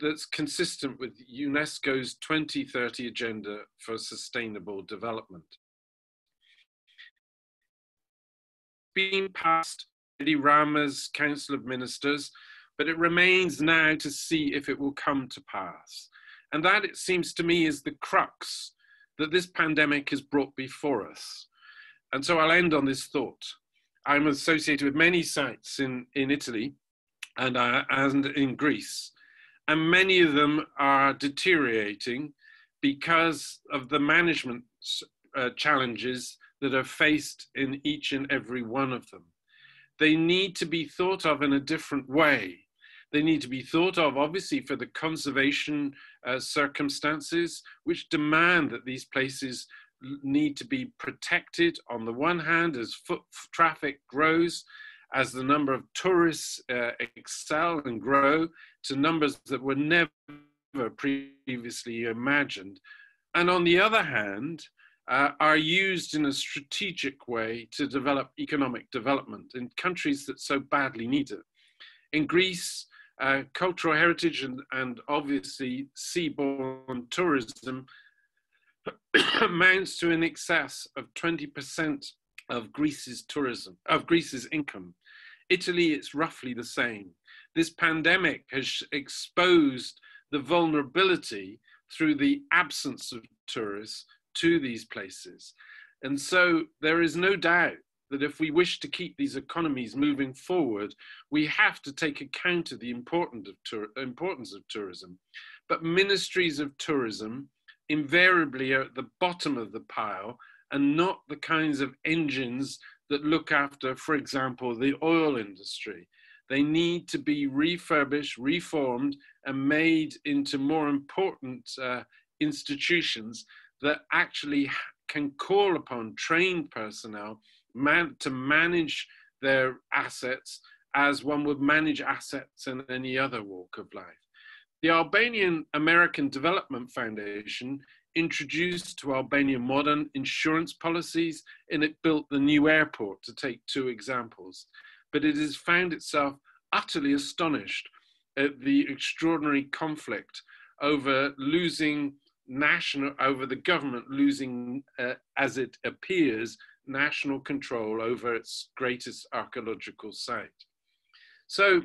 that's consistent with UNESCO's 2030 agenda for sustainable development. Being passed Edi Rama's Council of Ministers, but it remains now to see if it will come to pass. And that, it seems to me, is the crux that this pandemic has brought before us. And so I'll end on this thought. I'm associated with many sites in Italy and in Greece, and many of them are deteriorating because of the management challenges that are faced in each and every one of them. They need to be thought of in a different way. They need to be thought of, obviously, for the conservation circumstances, which demand that these places need to be protected on the one hand as foot traffic grows, as the number of tourists excel and grow to numbers that were never previously imagined. And on the other hand, are used in a strategic way to develop economic development in countries that so badly need it. In Greece, cultural heritage and obviously seaborne tourism amounts to in excess of 20% of Greece's income. Italy, it's roughly the same. This pandemic has exposed the vulnerability through the absence of tourists to these places. And so there is no doubt that if we wish to keep these economies moving forward, we have to take account of the importance of tourism. But ministries of tourism invariably are at the bottom of the pile and not the kinds of engines that look after, for example, the oil industry. They need to be refurbished, reformed, and made into more important institutions that actually can call upon trained personnel to manage their assets as one would manage assets in any other walk of life. The Albanian American Development Foundation introduced to Albania modern insurance policies, and it built the new airport, to take two examples. But it has found itself utterly astonished at the extraordinary conflict over the government losing, as it appears, national control over its greatest archaeological site. So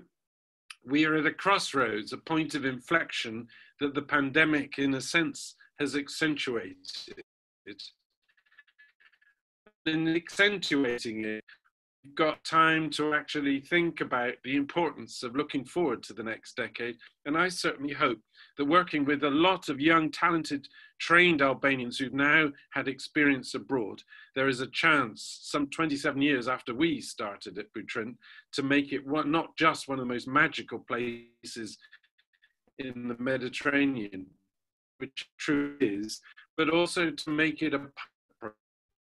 we are at a crossroads, a point of inflection that the pandemic, in a sense, has accentuated. In accentuating it, we've got time to actually think about the importance of looking forward to the next decade. And I certainly hope that working with a lot of young, talented, trained Albanians who've now had experience abroad, there is a chance, some 27 years after we started at Butrint, to make it not just one of the most magical places in the Mediterranean, which true is, but also to make it a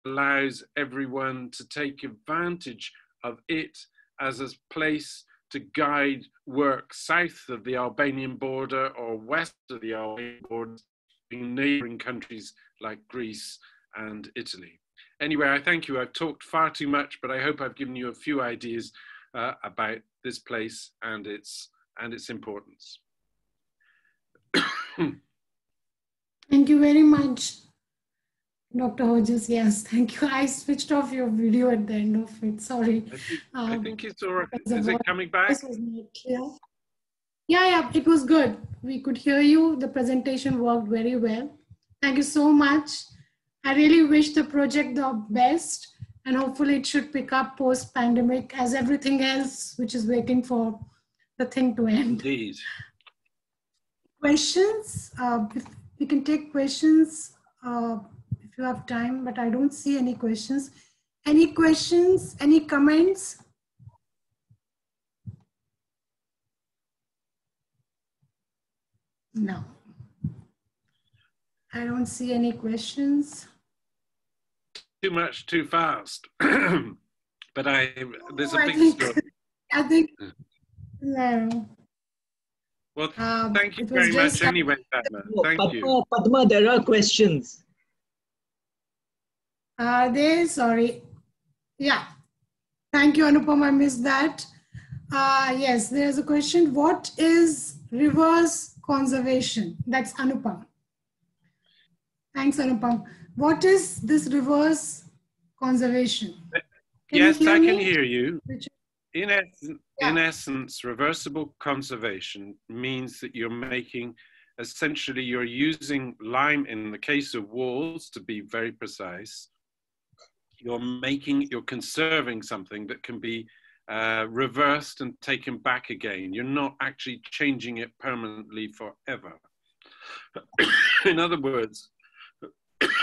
allows everyone to take advantage of it as a place to guide work south of the Albanian border or west of the Albanian border in neighboring countries like Greece and Italy. Anyway, I thank you. I've talked far too much, but I hope I've given you a few ideas about this place and its importance. Thank you very much, Dr. Hodges, yes, thank you. I switched off your video at the end of it, sorry. I think it's all right. Is it coming back? This was not clear. Yeah, it was good. We could hear you. The presentation worked very well. Thank you so much. I really wish the project the best, and hopefully it should pick up post-pandemic as everything else, which is waiting for the thing to end. Indeed. Questions? We can take questions. You have time, but I don't see any questions. Any questions, any comments? No, I don't see any questions. Too much, too fast. But there's a big story. I think, no. Well, thank you very much anyway, Padma. Thank you. Padma, there are questions. Are they? Sorry. Yeah. Thank you, Anupam. I missed that. Yes, there's a question. What is reverse conservation? That's Anupam. Thanks, Anupam. What is this reverse conservation? Yes, I can hear you. In essence, reversible conservation means that you're making, essentially, you're using lime, in the case of walls, to be very precise. You're conserving something that can be reversed and taken back again. You're not actually changing it permanently forever. In other words,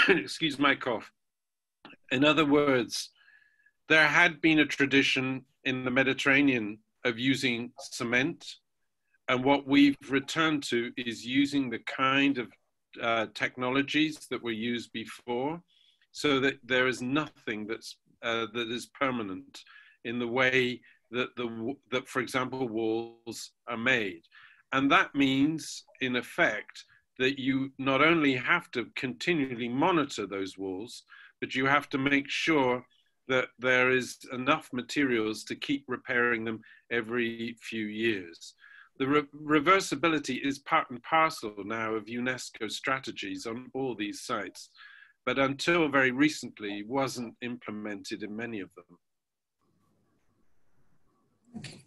excuse my cough. In other words, there had been a tradition in the Mediterranean of using cement, and what we've returned to is using the kind of technologies that were used before, so that there is nothing that's, that is permanent in the way that, for example, walls are made. And that means, in effect, that you not only have to continually monitor those walls, but you have to make sure that there is enough materials to keep repairing them every few years. The reversibility is part and parcel now of UNESCO strategies on all these sites, but until very recently wasn't implemented in many of them. Okay,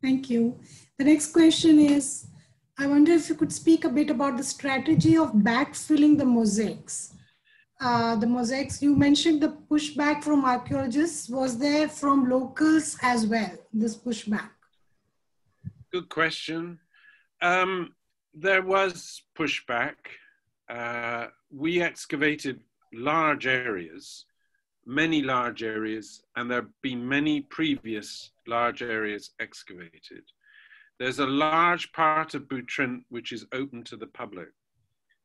thank you. The next question is, I wonder if you could speak a bit about the strategy of backfilling the mosaics. You mentioned the pushback from archaeologists. Was there from locals as well, this pushback? Good question. There was pushback. We excavated large areas, many large areas, and there have been many previous large areas excavated. There's a large part of Butrint which is open to the public.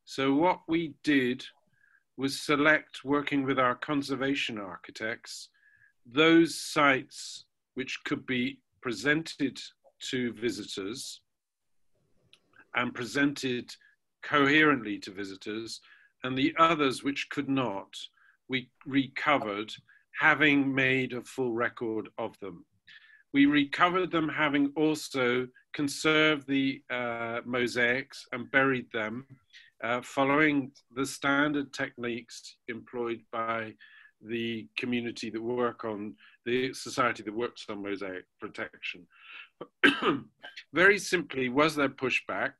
So what we did was select, working with our conservation architects, those sites which could be presented to visitors and presented coherently to visitors, and the others which could not, we recovered, having made a full record of them. We recovered them having also conserved the mosaics and buried them following the standard techniques employed by the community that work on, the society that works on mosaic protection. Very simply, was there pushback?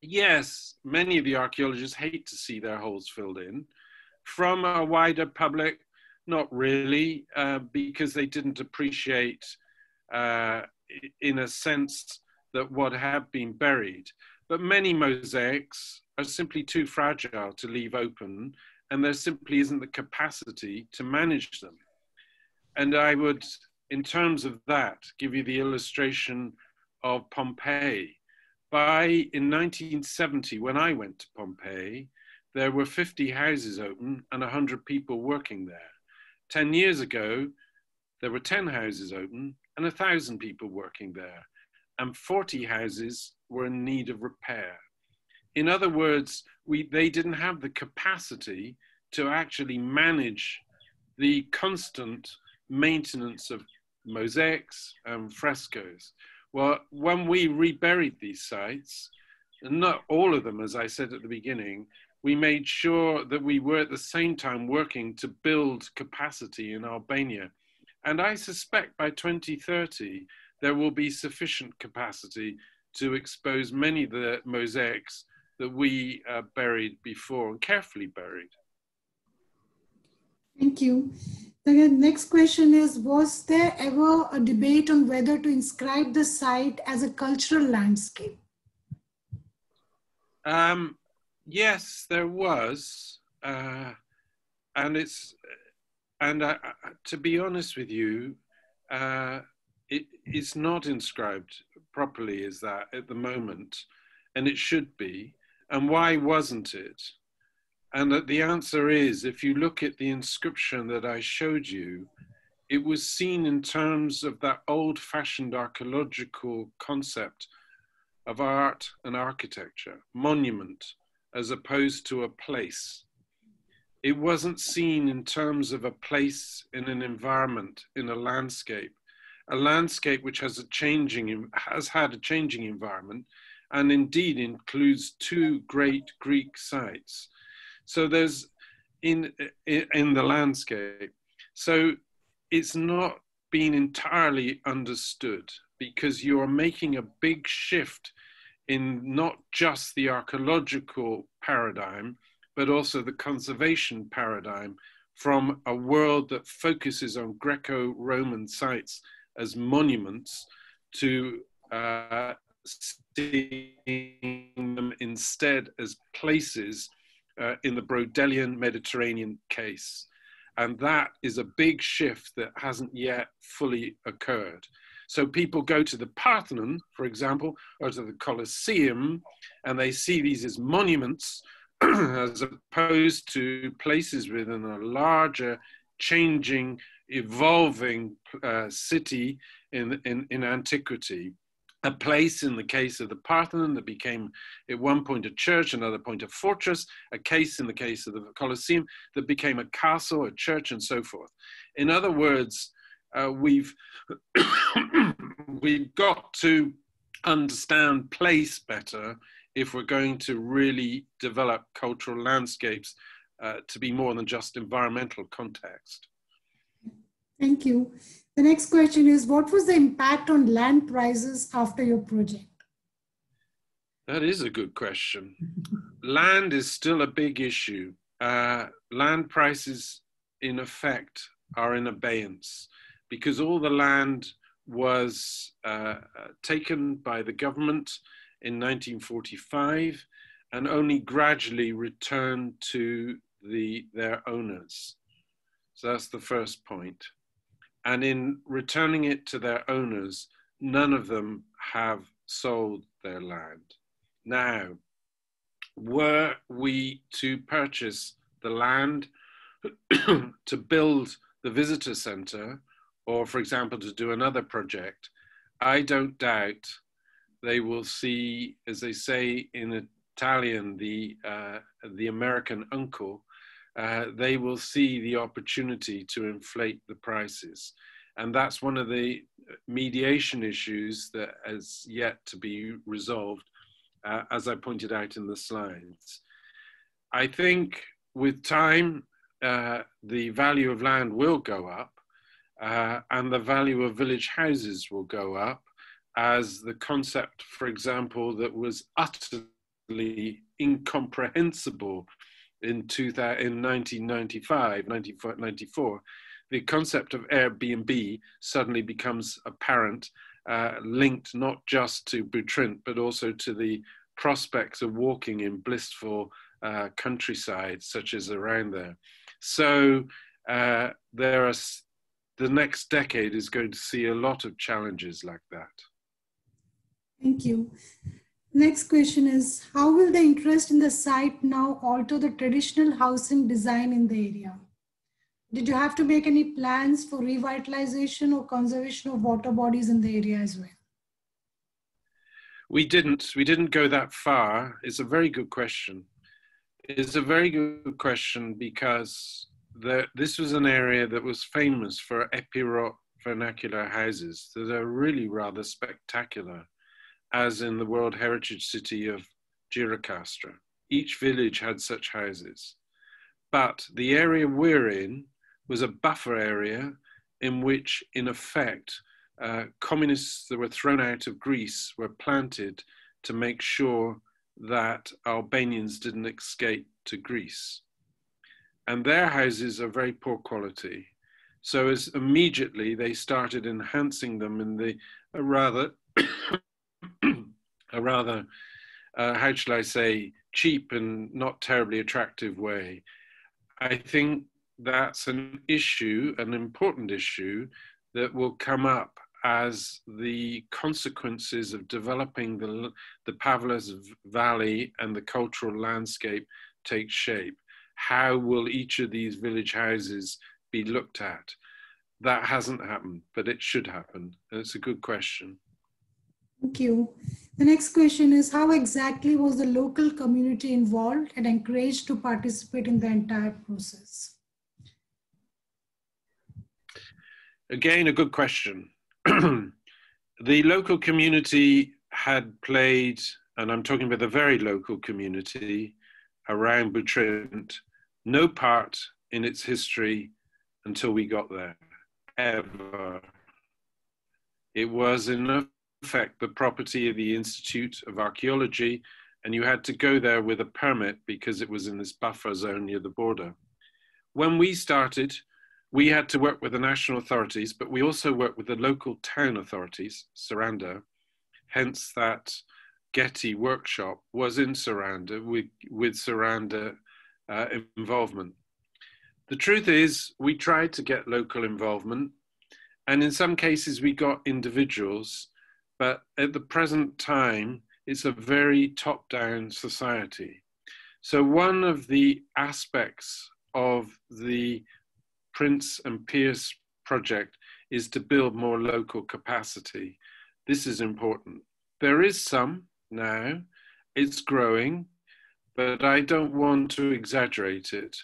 Yes, many of the archaeologists hate to see their holes filled in. From a wider public, not really, because they didn't appreciate in a sense that what had been buried. But many mosaics are simply too fragile to leave open, and there simply isn't the capacity to manage them. And I would, in terms of that, give you the illustration of Pompeii. In 1970, when I went to Pompeii, there were 50 houses open and 100 people working there. 10 years ago, there were 10 houses open and 1,000 people working there, and 40 houses were in need of repair. In other words, they didn't have the capacity to actually manage the constant maintenance of mosaics and frescoes. Well, when we reburied these sites, and not all of them, as I said at the beginning, we made sure that we were at the same time working to build capacity in Albania. And I suspect by 2030, there will be sufficient capacity to expose many of the mosaics that we buried before and carefully buried. Thank you. The next question is, was there ever a debate on whether to inscribe the site as a cultural landscape? Yes, there was. To be honest with you, it's not inscribed properly as that at the moment, and it should be. And why wasn't it? And the answer is, if you look at the inscription that I showed you, it was seen in terms of that old-fashioned archaeological concept of art and architecture, monument, as opposed to a place. It wasn't seen in terms of a place in an environment, in a landscape which has had a changing environment, and indeed includes two great Greek sites. So there's in the landscape. So it's not been entirely understood, because you are making a big shift in not just the archaeological paradigm, but also the conservation paradigm, from a world that focuses on Greco-Roman sites as monuments to seeing them instead as places in the Brodelian Mediterranean case. And that is a big shift that hasn't yet fully occurred. So people go to the Parthenon, for example, or to the Colosseum, and they see these as monuments as opposed to places within a larger, changing, evolving city in antiquity. A place, in the case of the Parthenon, that became at one point a church, another point a fortress, a case in the case of the Colosseum that became a castle, a church, and so forth. In other words, we've got to understand place better if we're going to really develop cultural landscapes to be more than just environmental context. Thank you. The next question is, what was the impact on land prices after your project? That is a good question. Land is still a big issue. Land prices, in effect, are in abeyance, because all the land was taken by the government in 1945 and only gradually returned to their owners. So that's the first point. And in returning it to their owners, none of them have sold their land. Now, were we to purchase the land to build the visitor center, or for example, to do another project, I don't doubt they will see, as they say in Italian, the American uncle. They will see the opportunity to inflate the prices. And that's one of the mediation issues that has yet to be resolved, as I pointed out in the slides. I think with time, the value of land will go up, and the value of village houses will go up, as the concept, for example, that was utterly incomprehensible in 1995, 1994, the concept of Airbnb suddenly becomes apparent, linked not just to Butrint, but also to the prospects of walking in blissful countryside, such as around there. So the next decade is going to see a lot of challenges like that. Thank you. Next question is, how will the interest in the site now alter the traditional housing design in the area? Did you have to make any plans for revitalization or conservation of water bodies in the area as well? We didn't go that far. It's a very good question. It's a very good question, because this was an area that was famous for Epirot vernacular houses that are really rather spectacular, as in the World Heritage City of Girocastra. Each village had such houses. But the area we're in was a buffer area in which, in effect, communists that were thrown out of Greece were planted to make sure that Albanians didn't escape to Greece. And their houses are very poor quality. So as immediately they started enhancing them in the rather, how shall I say, cheap and not terribly attractive way. I think that's an issue, an important issue, that will come up as the consequences of developing the Pavlas Valley and the cultural landscape take shape. How will each of these village houses be looked at? That hasn't happened, but it should happen. And it's a good question. Thank you. The next question is, how exactly was the local community involved and encouraged to participate in the entire process? Again, a good question. The local community had played, and I'm talking about the very local community around Butrint, no part in its history until we got there, ever. It was in effect the property of the Institute of Archaeology, and you had to go there with a permit because it was in this buffer zone near the border. When we started, we had to work with the national authorities, but we also worked with the local town authorities, Saranda, hence that Getty workshop was in Saranda, with Saranda involvement. The truth is, we tried to get local involvement, and in some cases we got individuals, but at the present time, it's a very top-down society. So one of the aspects of the Prince and Pyrrhus project is to build more local capacity. This is important. There is some now, it's growing, but I don't want to exaggerate it.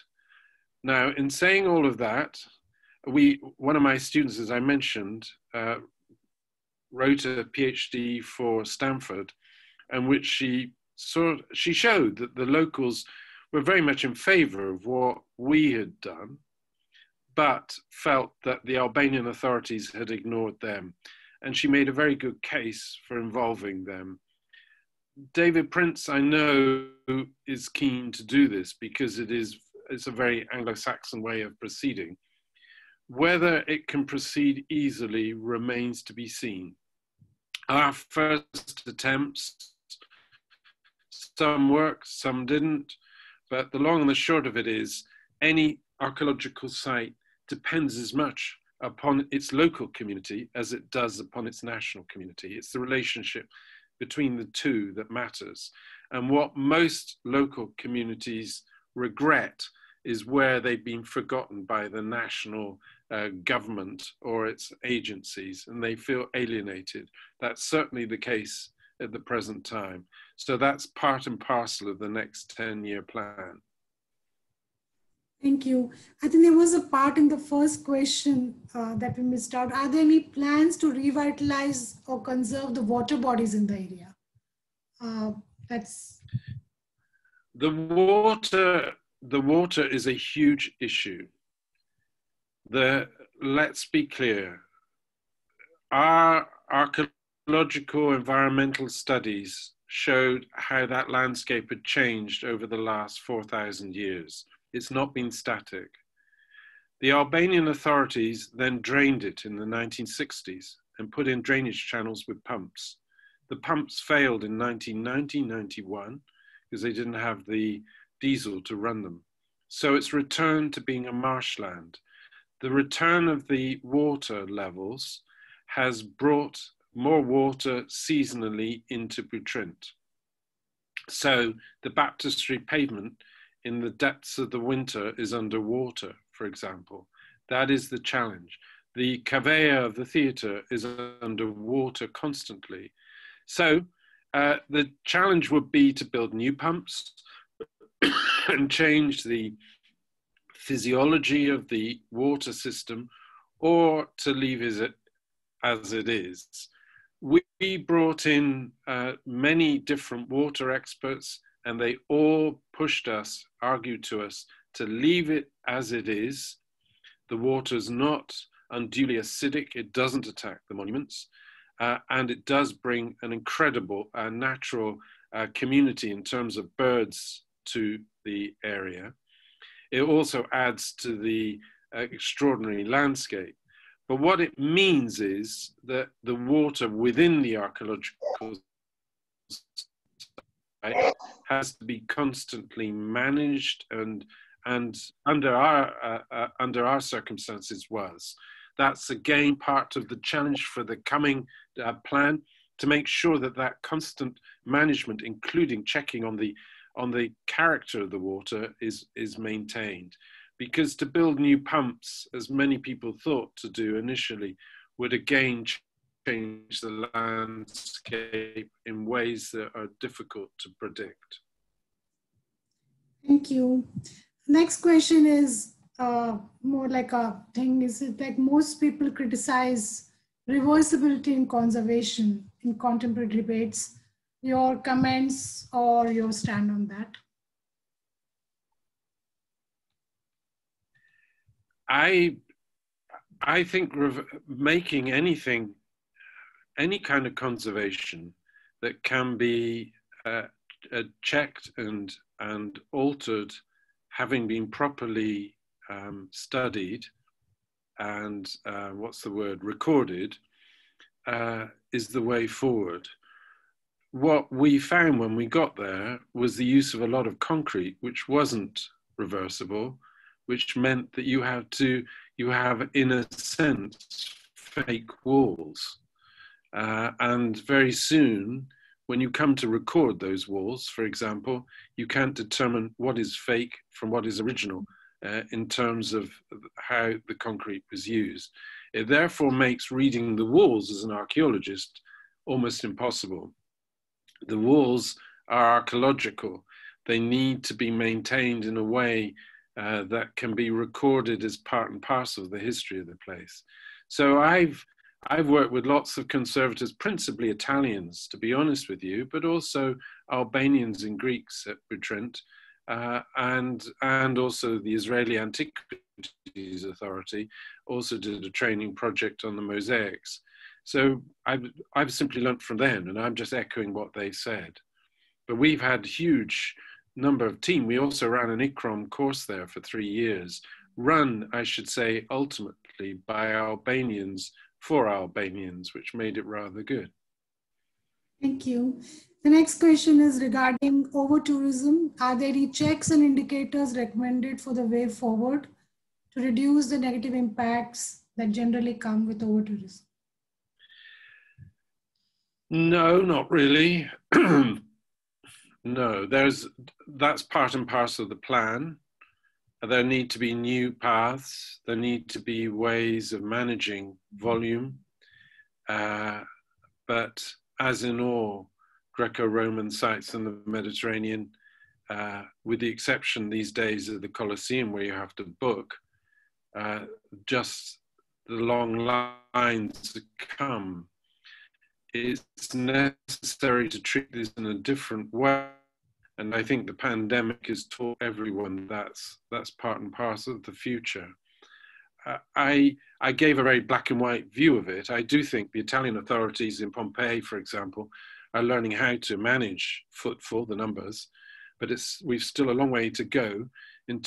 Now, in saying all of that, one of my students, as I mentioned, wrote a PhD for Stanford, in which she showed that the locals were very much in favor of what we had done, but felt that the Albanian authorities had ignored them. And she made a very good case for involving them. David Prince, I know, is keen to do this because it's a very Anglo-Saxon way of proceeding. Whether it can proceed easily remains to be seen. Our first attempts, some worked, some didn't, but the long and the short of it is any archaeological site depends as much upon its local community as it does upon its national community. It's the relationship between the two that matters. And what most local communities regret is where they've been forgotten by the national government or its agencies, and they feel alienated. That's certainly the case at the present time. So that's part and parcel of the next 10-year plan. Thank you. I think there was a part in the first question that we missed out. Are there any plans to revitalize or conserve the water bodies in the area? The water is a huge issue. Let's be clear. Our archaeological environmental studies showed how that landscape had changed over the last 4,000 years. It's not been static. The Albanian authorities then drained it in the 1960s and put in drainage channels with pumps. The pumps failed in 1990, 91, because they didn't have the diesel to run them. So it's returned to being a marshland. The return of the water levels has brought more water seasonally into Butrint. So the baptistry pavement in the depths of the winter is underwater, for example. That is the challenge. The cavea of the theater is underwater constantly. So the challenge would be to build new pumps and change the physiology of the water system, or to leave it as it is. We brought in many different water experts, and they all pushed us, argued to us, to leave it as it is. The water's not unduly acidic, it doesn't attack the monuments, and it does bring an incredible natural community in terms of birds to the area. It also adds to the extraordinary landscape. But what it means is that the water within the archaeological has to be constantly managed, and under our circumstances was. That's again part of the challenge for the coming plan, to make sure that that constant management, including checking on the character of the water, is maintained. Because to build new pumps, as many people thought to do initially, would again change the landscape in ways that are difficult to predict. Thank you. Next question is more like a thing. Is it like most people criticize reversibility in conservation in contemporary debates? Your comments or your stand on that? I think making anything, any kind of conservation that can be checked and altered, having been properly studied and recorded, is the way forward. What we found when we got there was the use of a lot of concrete, which wasn't reversible, which meant that you have to, you have in a sense fake walls, and very soon when you come to record those walls, for example, you can't determine what is fake from what is original in terms of how the concrete was used. It therefore makes reading the walls as an archaeologist almost impossible. The walls are archaeological. They need to be maintained in a way that can be recorded as part and parcel of the history of the place. So I've worked with lots of conservators, principally Italians, to be honest with you, but also Albanians and Greeks at Butrint, and also the Israeli Antiquities Authority also did a training project on the mosaics. So I've simply learnt from them, and I'm just echoing what they said. But we've had a huge number of team. We also ran an ICROM course there for 3 years, run, I should say, ultimately by Albanians, for Albanians, which made it rather good. Thank you. The next question is regarding over-tourism. Are there any checks and indicators recommended for the way forward to reduce the negative impacts that generally come with over-tourism? No, not really. No, that's part and parcel of the plan. There need to be new paths. There need to be ways of managing volume. But as in all Greco-Roman sites in the Mediterranean, with the exception these days of the Colosseum where you have to book, just the long lines to come. It's necessary to treat this in a different way. And I think the pandemic has taught everyone that's part and parcel of the future. I gave a very black and white view of it. I do think the Italian authorities in Pompeii, for example, are learning how to manage footfall, the numbers, but we've still a long way to go in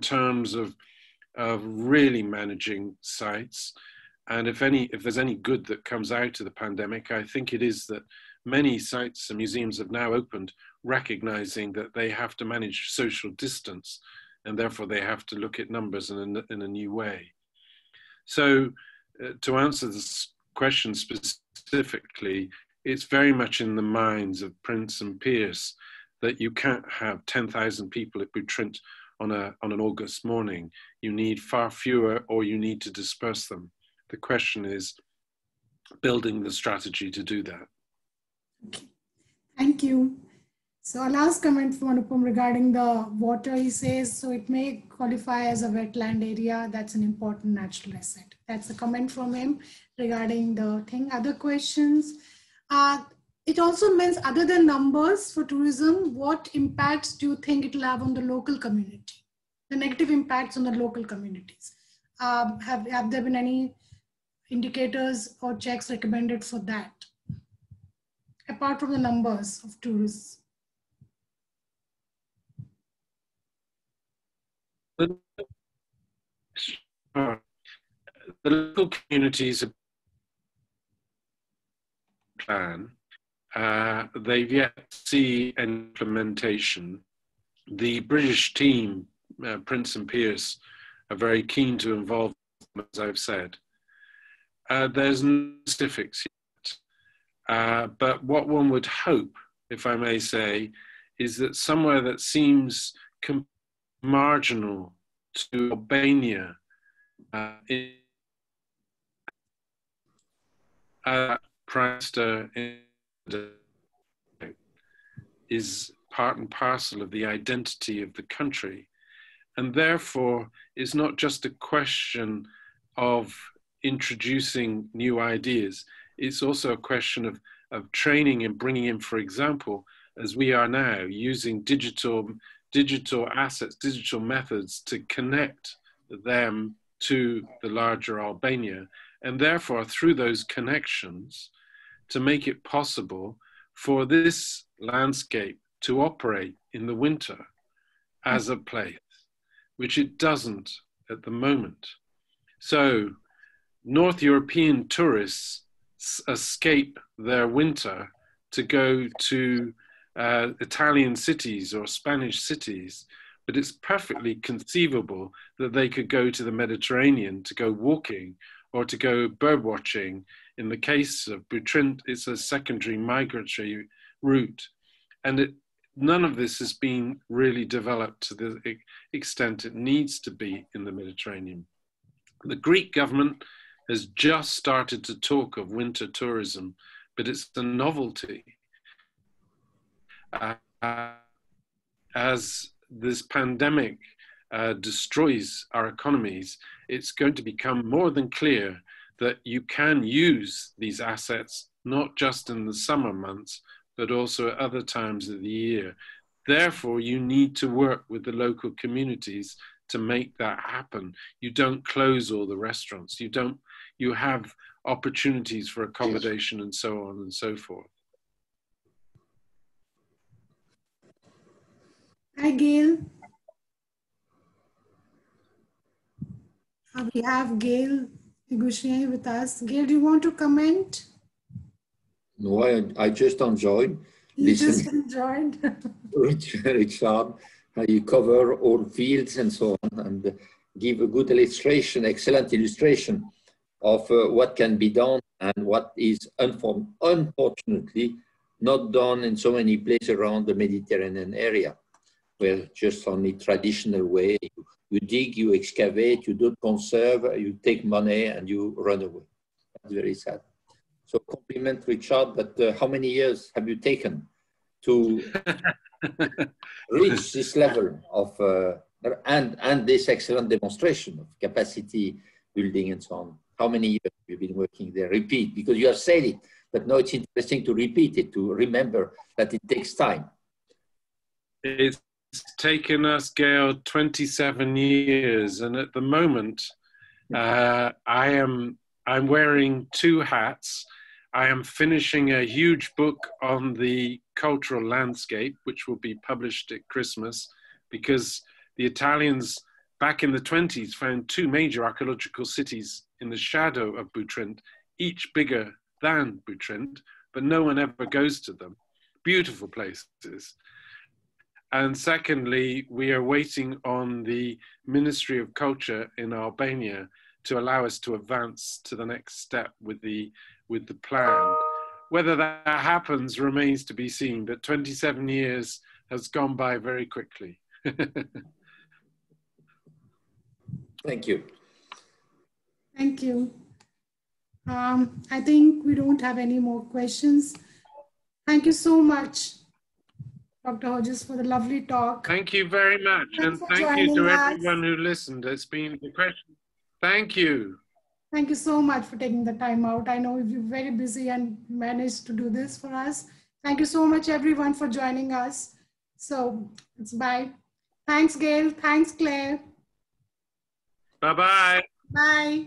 terms of really managing sites. And if there's any good that comes out of the pandemic, I think it is that many sites and museums have now opened, recognizing that they have to manage social distance, and therefore they have to look at numbers in a new way. So to answer this question specifically, it's very much in the minds of Prince and Pyrrhus that you can't have 10,000 people at Butrint on an August morning. You need far fewer, or you need to disperse them. The question is building the strategy to do that. Okay. Thank you. So our last comment from Anupam regarding the water, he says, so it may qualify as a wetland area. That's an important natural asset. That's a comment from him regarding the thing. Other questions? It also means other than numbers for tourism, what impacts do you think it will have on the local community? The negative impacts on the local communities. Have there been any indicators or checks recommended for that, apart from the numbers of tourists? The local communities plan, they've yet to see implementation. The British team, Prince and Pyrrhus, are very keen to involve them, as I've said. There's no specifics yet, but what one would hope, if I may say, is that somewhere that seems marginal to Albania, in Priester is part and parcel of the identity of the country, and therefore is not just a question of introducing new ideas, it's also a question of training and bringing in, for example, as we are now, using digital assets, digital methods to connect them to the larger Albania, and therefore through those connections to make it possible for this landscape to operate in the winter as a place, which it doesn't at the moment. So North European tourists escape their winter to go to Italian cities or Spanish cities, but it's perfectly conceivable that they could go to the Mediterranean to go walking or to go birdwatching. In the case of Butrint, it's a secondary migratory route. And none of this has been really developed to the extent it needs to be in the Mediterranean. The Greek government has just started to talk of winter tourism, but it's a novelty. As this pandemic destroys our economies, it's going to become more than clear that you can use these assets, not just in the summer months, but also at other times of the year. Therefore, you need to work with the local communities to make that happen. You don't close all the restaurants. You have opportunities for accommodation and so on and so forth. Hi, Gail. We have Gail Gushne with us. Gail, do you want to comment? No, I just enjoyed. Richard, how you cover all fields and so on, and give a good illustration, excellent illustration of what can be done and what is unfortunately not done in so many places around the Mediterranean area, where just only traditional way, you dig, you excavate, you don't conserve, you take money and you run away. That's very sad. So compliment Richard, but how many years have you taken to reach this level of, and this excellent demonstration of capacity building and so on? How many years have you been working there? Repeat, because you have said it, but now it's interesting to repeat it, to remember that it takes time. It's taken us, Gail, 27 years, and at the moment, I'm wearing two hats. I am finishing a huge book on the cultural landscape, which will be published at Christmas, because the Italians back in the 20s found two major archaeological cities in the shadow of Butrint, each bigger than Butrint, but no one ever goes to them. Beautiful places. And secondly, we are waiting on the Ministry of Culture in Albania to allow us to advance to the next step with the plan. Whether that happens remains to be seen, but 27 years has gone by very quickly. Thank you. Thank you. I think we don't have any more questions. Thank you so much, Dr. Hodges, for the lovely talk. Thank you very much. Thanks, and thank you to everyone who listened. It's been the question. Thank you. Thank you so much for taking the time out. I know you're very busy and managed to do this for us. Thank you so much, everyone, for joining us. So it's bye. Thanks, Gail. Thanks, Claire. Bye-bye. Bye.